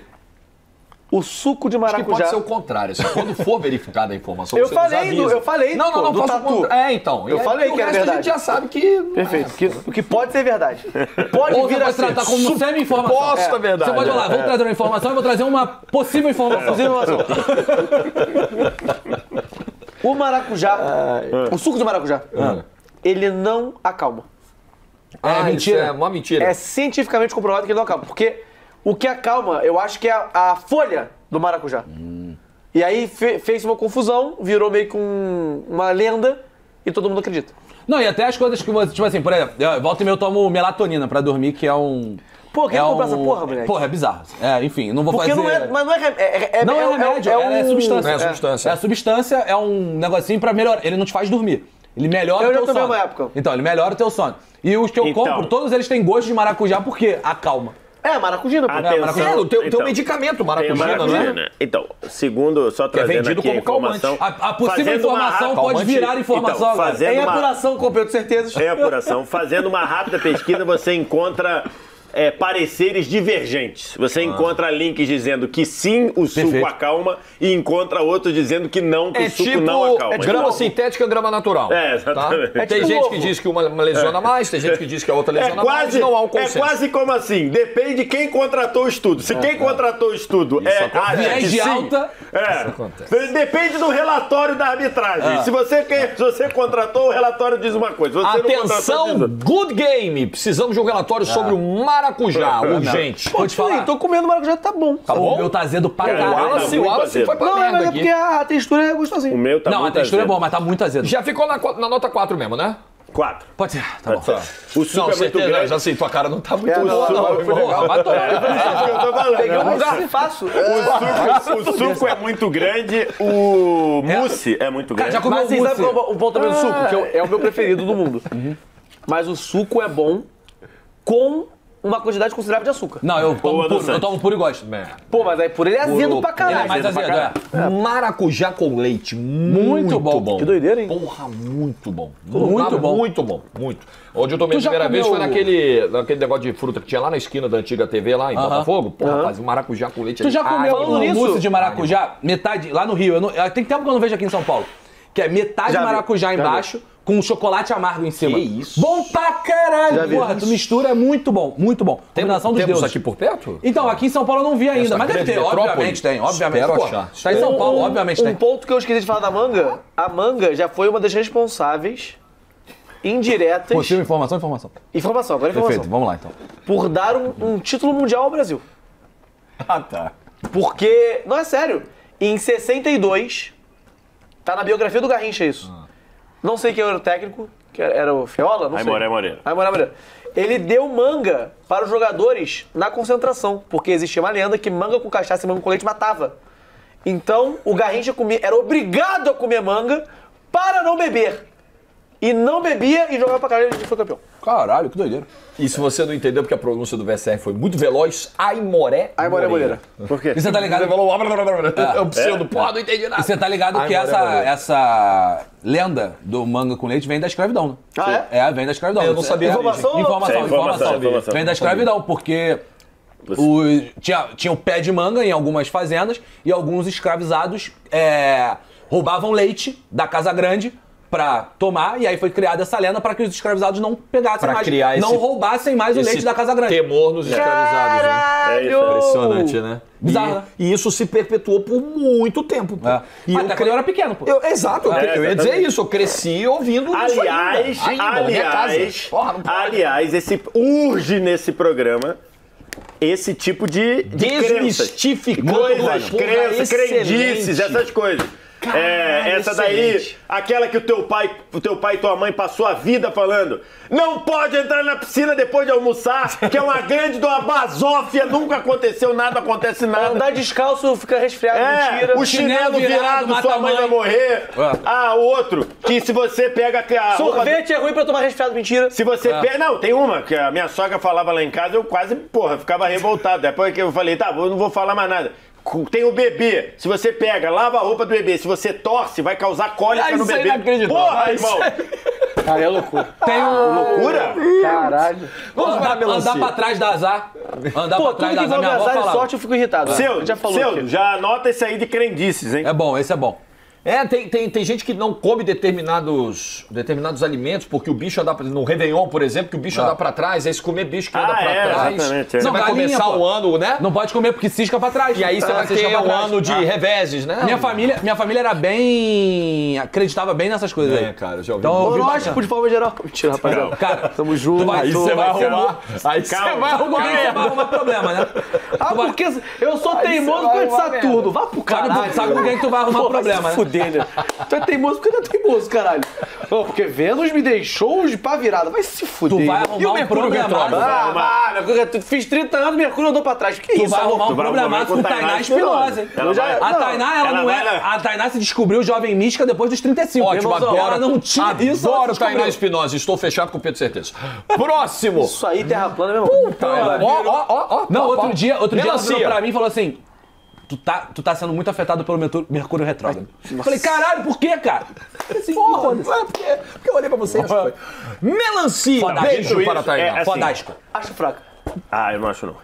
O suco de maracujá... Acho que pode ser o contrário. Se quando for verificada a informação, eu falei, não tatu. É, então. Eu falei que é verdade. O resto a gente já sabe que... Perfeito. Que pode ser verdade. Pode vir a ser. Ou você pode tratar como semi-informação. Posta verdade. Você pode falar, vamos trazer uma informação, eu vou trazer uma possível informação. O maracujá... O suco de maracujá... Ele não acalma. É mentira. É uma mentira. É cientificamente comprovado que ele não acalma. Porque O que acalma, eu acho que é a folha do maracujá. E aí fez uma confusão, virou meio que uma lenda e todo mundo acredita. Não, e até as coisas que você... Tipo assim, por exemplo, eu volta e meia eu tomo melatonina pra dormir, que é um... Pô, quem compra essa porra, moleque? Porra, é bizarro. É, enfim, não vou porque fazer... Porque não é... Mas não é remédio. Não é remédio, é substância. É substância. É substância, é um negocinho pra melhorar. Ele não te faz dormir. Ele melhora o teu sono. Eu já tomei uma época. Então, ele melhora o teu sono. E os que eu compro, todos eles têm gosto de maracujá porque acalma. É, maracujina, porque maracujá, o teu medicamento, maracujina, né? Então, segundo, só trazendo aqui a informação... A possível informação pode virar informação agora. Tem apuração com o Pedro Certezas. Tem apuração. Fazendo uma rápida pesquisa, você encontra... pareceres divergentes. Você encontra links dizendo que sim, o suco acalma, e encontra outros dizendo que não, que o suco tipo, não acalma. É tipo grama sintética e grama natural. É, exatamente. Tá? É tem tipo gente que diz que uma lesiona mais, tem gente que diz que a outra lesiona mais, não há um consenso. É quase como assim, depende de quem contratou o estudo. Se quem contratou o estudo de alta, depende do relatório da arbitragem. Se você contratou, o relatório diz uma coisa. Você atenção, não contratou, good game! Precisamos de um relatório sobre o maracujá, urgente. Pô, te falar, tô comendo maracujá, tá bom. Tá bom? O meu tá azedo pra caralho. O Wallace foi pra merda aqui. É porque a textura é gostosinha. O meu tá muito azedo. Não, a textura é boa, mas tá muito azedo. Já ficou na nota 4 mesmo, né? 4. Pode ser, tá bom. O suco é muito grande. Assim, tua cara não tá muito... O suco é muito grande, o mousse é muito grande. Mas vocês sabem o bom também do suco? Que é o meu preferido do mundo. Mas o suco é bom com... uma quantidade considerável de açúcar. Não, eu tomo puro e gosto. Pô, mas aí puro ele é azedo pra caralho. É mais azedo, Maracujá com leite, muito bom. Que doideira, hein? Porra, muito bom. Muito bom. Onde eu tomei a primeira vez foi naquele negócio de fruta que tinha lá na esquina da antiga TV, lá em Botafogo. Porra, faz um maracujá com leite. Tu já comeu isso? Mousse de maracujá, metade, lá no Rio. Tem tempo que eu não vejo aqui em São Paulo. Que é metade maracujá embaixo, com um chocolate amargo em cima. Que isso? Bom pra caralho, porra. Tu mistura, é muito bom, muito bom. Combinação dos deuses. Temos aqui por perto? Então, aqui em São Paulo eu não vi ainda. Mas deve ter, obviamente tem, obviamente. Pô, tá em São Paulo, obviamente tem. Um ponto que eu esqueci de falar da manga, a manga já foi uma das responsáveis indiretas... Possível informação, agora informação. Perfeito, vamos lá então. Por dar um título mundial ao Brasil. Ah, tá. Porque, não é sério, em 62... Tá na biografia do Garrincha isso. Não sei quem era o técnico, que era o Feola, não sei. Aí Moreira. Ele deu manga para os jogadores na concentração, porque existia uma lenda que manga com cachaça e manga com leite matava. Então o Garrincha era obrigado a comer manga para não beber. E não bebia e jogava pra caralho e foi campeão. Caralho, que doideira. E se você não entendeu porque a pronúncia do VSR foi muito veloz, Aimoré Moreira. Por quê? E você tá ligado? Você falou... É o pseudo, porra, não entendi nada. E você tá ligado que essa lenda do manga com leite vem da escravidão, né? Ah, é? É, vem da escravidão. Eu não sabia. Informação. Vem da escravidão, porque... Tinha o pé de manga em algumas fazendas e alguns escravizados roubavam leite da casa grande pra tomar, e aí foi criada essa lenda para que os escravizados não pegassem mais, não roubassem mais o leite da Casa Grande. Temor nos escravizados, né? É impressionante, né? Bizarro, né? E isso se perpetuou por muito tempo, pô. Até quando eu era pequeno, pô. Exato, eu ia dizer isso, eu cresci ouvindo isso Aliás, urge nesse programa esse tipo de desmistificando coisas, crenças, crendices, essas coisas. Caralho, essa daí, aquela que o teu pai e tua mãe passou a vida falando, não pode entrar na piscina depois de almoçar, que é uma grande de uma basófia, nunca aconteceu nada, acontece nada. Andar descalço, fica resfriado, mentira. O chinelo virado, sua mãe vai morrer. O outro, que se você pega... Sorvete é ruim pra tomar resfriado, mentira. Se você pega... Não, tem uma, que a minha sogra falava lá em casa, eu quase, porra, ficava revoltado. Depois que eu falei, tá, eu não vou falar mais nada. Tem o bebê, se você pega, lava a roupa do bebê, se você torce, vai causar cólica no bebê. Porra, irmão! Cara, é loucura. Tem loucura? Caralho. Andar pra trás da azar. Andar pra trás da azar, minha avó falava. Sorte, eu fico irritado. Já falou. Já anota esse aí de crendices, hein? É bom, esse é bom. É, tem gente que não come determinados alimentos, porque o bicho anda pra trás. No Réveillon, por exemplo, que o bicho anda pra trás, é esse comer bicho que anda pra trás. Exatamente, Não, vai galinha, começar o ano, né? Não pode comer porque cisca pra trás. E aí você vai ter um ano de reveses, né? Minha família era bem... acreditava bem nessas coisas aí. Cara, já ouvi. Então, lógico, de forma geral. Mentira, rapaziada. Cara, tamo junto. Aí você vai arrumar. Aí você vai arrumar problema, né? Ah, porque eu sou teimoso pra editar tudo. Vá pro caralho. Sabe com quem que tu vai arrumar problema, né? Tu é teimoso porque tu é teimoso, caralho. Não, porque Vênus me deixou de pá virada. Vai se fuder. Tu vai arrumar o Mercúrio retrogrado. Fiz 30 anos, Mercúrio andou pra trás. Que isso? Tu vai arrumar um problemático com Tainá Espinosa, hein? A Tainá, ela não é... A Tainá se descobriu jovem mística depois dos 35. Ótimo, agora não tinha isso. Adoro Tainá Espinosa. Estou fechado com o Pedro Certezas. Próximo. Isso aí, terra plana mesmo. Puta, ó. Não, outro dia ela virou pra mim e falou assim... Tu tá sendo muito afetado pelo Mercúrio retrógrado. Falei, caralho, por quê, cara? Assim, porra, porque eu olhei pra você. Melancia, beijo para a Tainá. Fodástica. Acho fraca. Ah, eu não acho, não.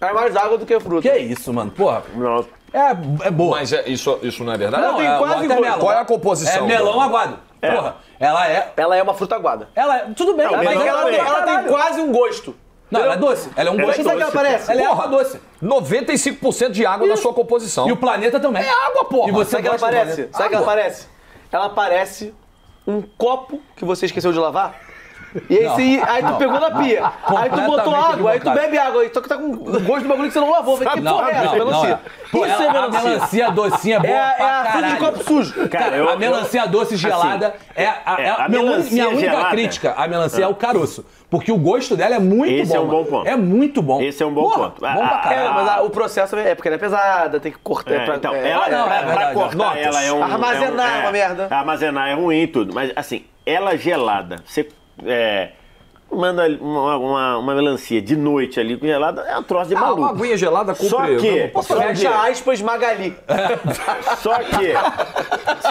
É mais água do que fruta. Que isso, mano? Porra. Não. É boa. Mas isso não é verdade? Não, tem quase melão. Qual é a composição? É melão aguado. Porra. Ela é uma fruta aguada. Ela é. Tudo bem. Mas ela tem quase um gosto. Não, ela é doce. Ela é um gosto. Sabe o que ela parece? Ela é água doce. 95% de água na sua composição. E o planeta também. É água, porra. E você sabe o que ela parece? Sabe o que ela parece? Ela parece um copo que você esqueceu de lavar. E aí tu pegou na pia. Aí tu botou água, aí tu bebe água. Só que tá com o gosto do bagulho que você não lavou. Falei, que porra é essa? Melancia. Isso é melancia. A melancia docinha boa pra caralho. É a fruta de copo sujo. Cara, a melancia doce gelada é a minha única crítica. A melancia é o caroço. Porque o gosto dela é muito bom. Esse é um bom ponto. É muito bom. Esse é um bom ponto. Bom pra caralho. Mas o processo é porque ela é pesada, tem que cortar. Pra cortar ela é um... Armazenar é uma merda. Armazenar é ruim e tudo. Mas assim, ela gelada, você... manda uma melancia de noite ali gelada, é um troço de maluco. Uma aguinha gelada com só que aspas Magali.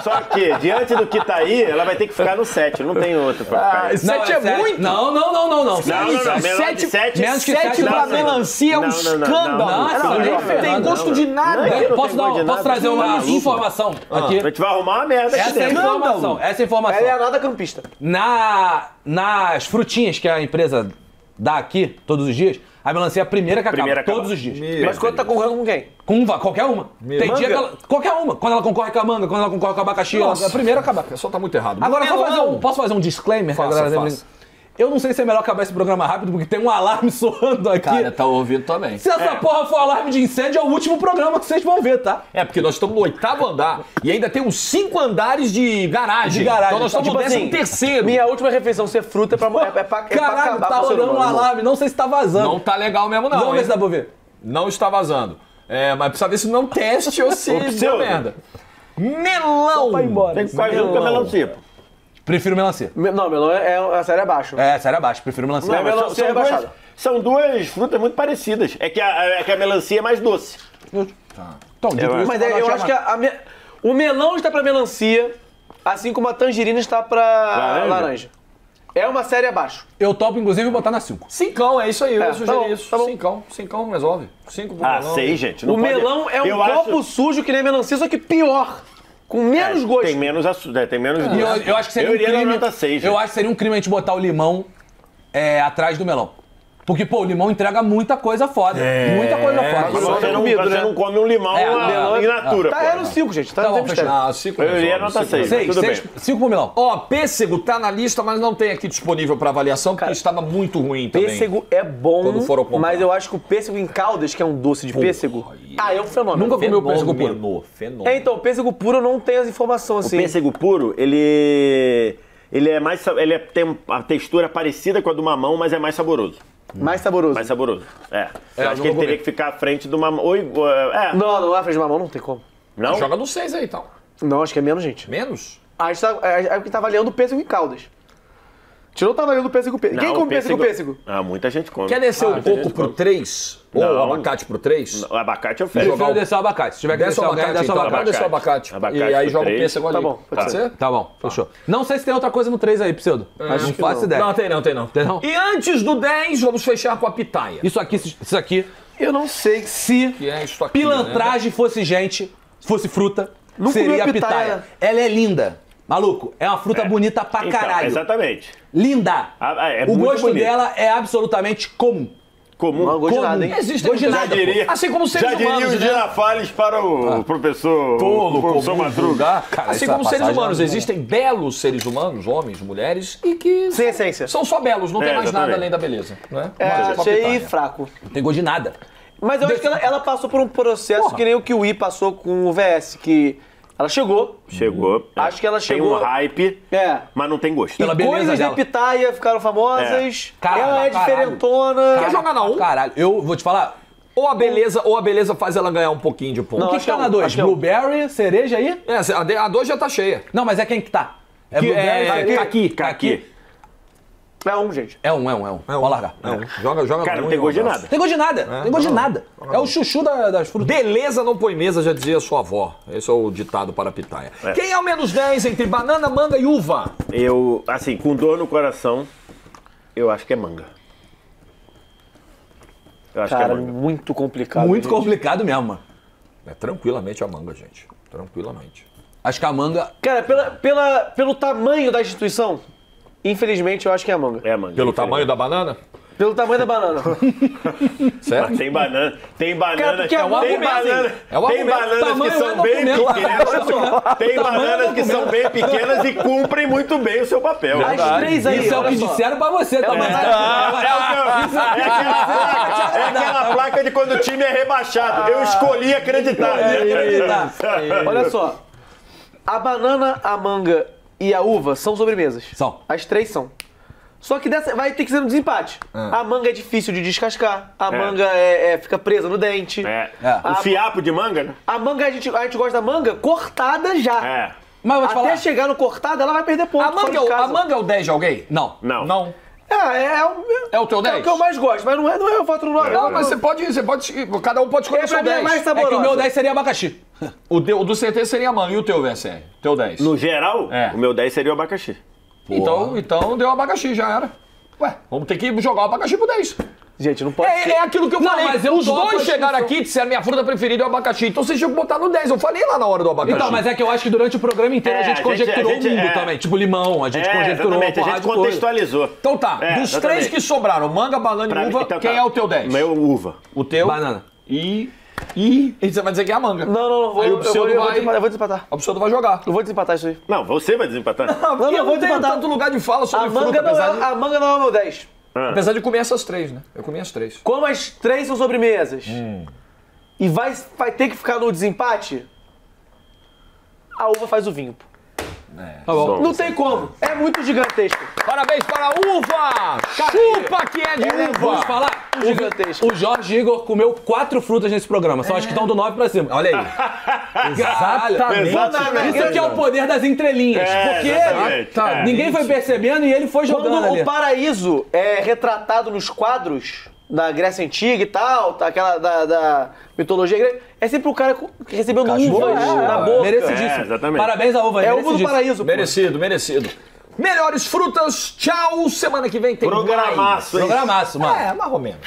Só que diante do que tá aí, ela vai ter que ficar no 7, não tem outro pra ficar. 7 é muito? Não. 7 menos que 7 pra melancia é um escândalo. Não tem gosto de nada. Posso trazer uma informação aqui? A gente vai arrumar uma merda. Essa é a informação. Ela é a nada campista. Nas frutinhas que a empresa dá aqui, todos os dias, a melancia é a primeira que acaba. Todos os dias. Mas quando tá concorrendo com quem? Com qualquer uma. Tem dia que ela... Qualquer uma. Quando ela concorre com a manga, quando ela concorre com o abacaxi, ela é a primeira a acabar. O pessoal tá muito errado. Agora, posso fazer um disclaimer? Faça. Eu não sei se é melhor acabar esse programa rápido, porque tem um alarme soando aqui. Cara, tá ouvindo também. Se essa porra for alarme de incêndio, é o último programa que vocês vão ver, tá? É, porque nós estamos no 8º andar e ainda tem uns 5 andares de garagem. Então nós estamos no 13º. Minha última refeição ser fruta é pra acabar. Caralho, tá rolando um alarme. Não sei se tá vazando. Não tá legal mesmo, não. Vamos ver se dá pra ver. Não está vazando. É, mas precisa ver se não teste ou se deu merda. Melão! Vai embora. Tem que fazer um melão tipo. Prefiro melancia. Não, melão é a série abaixo. É, a série abaixo. Prefiro melancia. Não, melancia é rebaixada. São duas frutas muito parecidas. É que a melancia é mais doce. Tá. Então, mas eu acho que o melão está pra melancia, assim como a tangerina está pra laranja. É uma série abaixo. Eu topo, inclusive, botar na 5. 5 é isso aí. Eu sugeri isso. 5 resolve. 5 pro melão. 6, gente. O melão é um copo sujo que nem melancia, só que pior. Com menos gosto. Tem menos açúcar, tem menos gosto. Eu acho que seria um crime a gente botar o limão atrás do melão. Porque, pô, o limão entrega muita coisa foda. Muita coisa foda. Você não come um limão in natura. Tá no 5, gente. Tá no 5. Eu iria nota 6. 5 pro melão. Ó, pêssego tá na lista, mas não tem aqui disponível pra avaliação, porque estava muito ruim também. Pêssego é bom, mas eu acho que o pêssego em caldas, que é um doce de pêssego... é um fenômeno. Nunca comi o pêssego puro. Então, o pêssego puro eu não tenho as informações assim. O pêssego puro, ele é mais... Ele tem a textura parecida com a do mamão, mas é mais saboroso. Mais saboroso. Mais saboroso, Eu acho que ele teria que ficar à frente do mamão. Não, à frente do mamão não tem como. Não? Joga no 6 aí, então. Não, acho que é menos, gente. Menos? A gente tá porque tá avaliando o pêssego em caldas. Tirou o tamanho do pêssego. Quem come pêssego? Ah, muita gente come. Quer descer um pouco pro 3? Ou o abacate pro 3? O abacate eu fiz. Eu vou descer o abacate. Se tiver que descer o abacate, desce o abacate. Descer o abacate. E aí joga o pêssego ali. Tá bom, pode ser? Tá bom, fechou. Não sei se tem outra coisa no 3 aí, Pseudo. Mas não faço ideia. Não, tem não. E antes do 10, vamos fechar com a pitaia. Isso aqui. Eu não sei se pilantragem fosse fruta. Não seria a pitaia. Ela é linda. Maluco, é uma fruta bonita pra caralho. Então, exatamente. Linda. É o gosto bonito. Dela é absolutamente comum. Comum. Não, gosto de nada, hein? Existe gosto de nada. Diria, assim como seres humanos. Já diria os Girafales para o professor Madruga. Cara, assim como seres humanos, existem belos seres humanos, homens, mulheres, e que sem essência. São só belos, não tem mais nada além da beleza. Né? Achei fraco. Não tem gosto de nada. Mas eu acho que ela passou por um processo que nem o que o I passou com o VS, que... Ela chegou. Chegou. Acho que ela chegou. Tem um hype, mas não tem gosto. E coisas de pitaia ficaram famosas. Caralho, ela é diferentona. Caralho. Quer jogar na 1? Caralho, eu vou te falar. Ou a beleza faz ela ganhar um pouquinho de ponto. O que está na 2? Blueberry, cereja aí? É, a 2 já tá cheia. Não, mas é quem que tá? É Blueberry, Caqui. É um, gente. É um. Vou largar. É um. Joga. Cara, não tem gosto de nada. Tem gosto de nada. Tem gosto de nada. É o chuchu das frutas. Beleza não põe mesa, já dizia sua avó. Esse é o ditado para a pitaia. É. Quem é o menos 10 entre banana, manga e uva? Eu, assim, com dor no coração, eu acho que é manga. Eu acho que é manga. Muito complicado. Muito complicado mesmo, mano. É tranquilamente a manga, gente. Tranquilamente. Acho que a manga... Cara, pelo tamanho da instituição... Infelizmente, eu acho que é a manga. É a manga. Pelo tamanho da banana? Pelo tamanho da banana. Certo? Mas tem banana. Tem bananas que são bem pequenas. Tem bananas que são bem pequenas. Tem bananas que são bem pequenas e cumprem muito bem o seu papel. As três aí. Isso é o que disseram pra você também. É aquela placa de quando o time é rebaixado. Eu escolhi acreditar. Olha só. A banana, a manga... E a uva são sobremesas. São. As três são. Só que dessa vai ter que ser um desempate. A manga é difícil de descascar. A manga fica presa no dente. O fiapo de manga, né? A manga, a gente gosta da manga cortada já. Mas eu vou te falar. Até chegar no cortado, ela vai perder ponto. A manga é o 10 de alguém? Não. É o teu 10? É o que eu mais gosto, mas não é o voto no 9. Não, mas você pode. Cada um pode escolher o seu 10. É que o meu 10 seria abacaxi. O do CT seria a manga. E o teu, VSR? Teu 10? No geral, o meu 10 seria o abacaxi. Então deu abacaxi, já era. Ué, vamos ter que jogar o abacaxi pro 10. Gente, não pode ser. É aquilo que eu falei. Mas os dois chegaram aqui e disseram minha fruta preferida é o abacaxi. Então vocês tinham que botar no 10. Eu falei lá na hora do abacaxi. Então, mas é que eu acho que durante o programa inteiro a gente conjecturou o mundo também. Tipo limão, a gente conjecturou. A gente contextualizou. Então tá, dos três que sobraram, manga, banana e uva, quem é o teu 10? O meu, uva. O teu? Banana. E você vai dizer que é a manga. Não. Vou, aí o Pseudo eu vou desempatar. O Pseudo vai jogar. Eu vou desempatar isso aí. Não, você vai desempatar. Não, eu vou desempatar. Tanto lugar de fala sobre fruta, a manga não é o meu 10. Apesar de comer essas três, né? Eu comi as três. Como as três são sobremesas e vai ter que ficar no desempate, a uva faz o vinho. Tá bom. Não tem como. É muito gigantesco. Parabéns para a uva! Chupa que é de uva! Vamos falar? Gigantesco. O Jorge Iggor comeu 4 frutas nesse programa. São as que estão do 9 pra cima. Olha aí. Exatamente. Isso aqui é o poder das entrelinhas. Porque ninguém foi percebendo e ele foi jogando. Quando ali. O paraíso é retratado nos quadros da Grécia Antiga e tal, aquela da mitologia grega, é sempre o cara recebendo uvas na boca. Merecidíssimo. Parabéns à uva. É uva do paraíso. Merecido. Melhores frutas, tchau! Semana que vem tem mais. Programaço, mano. É, mais ou menos.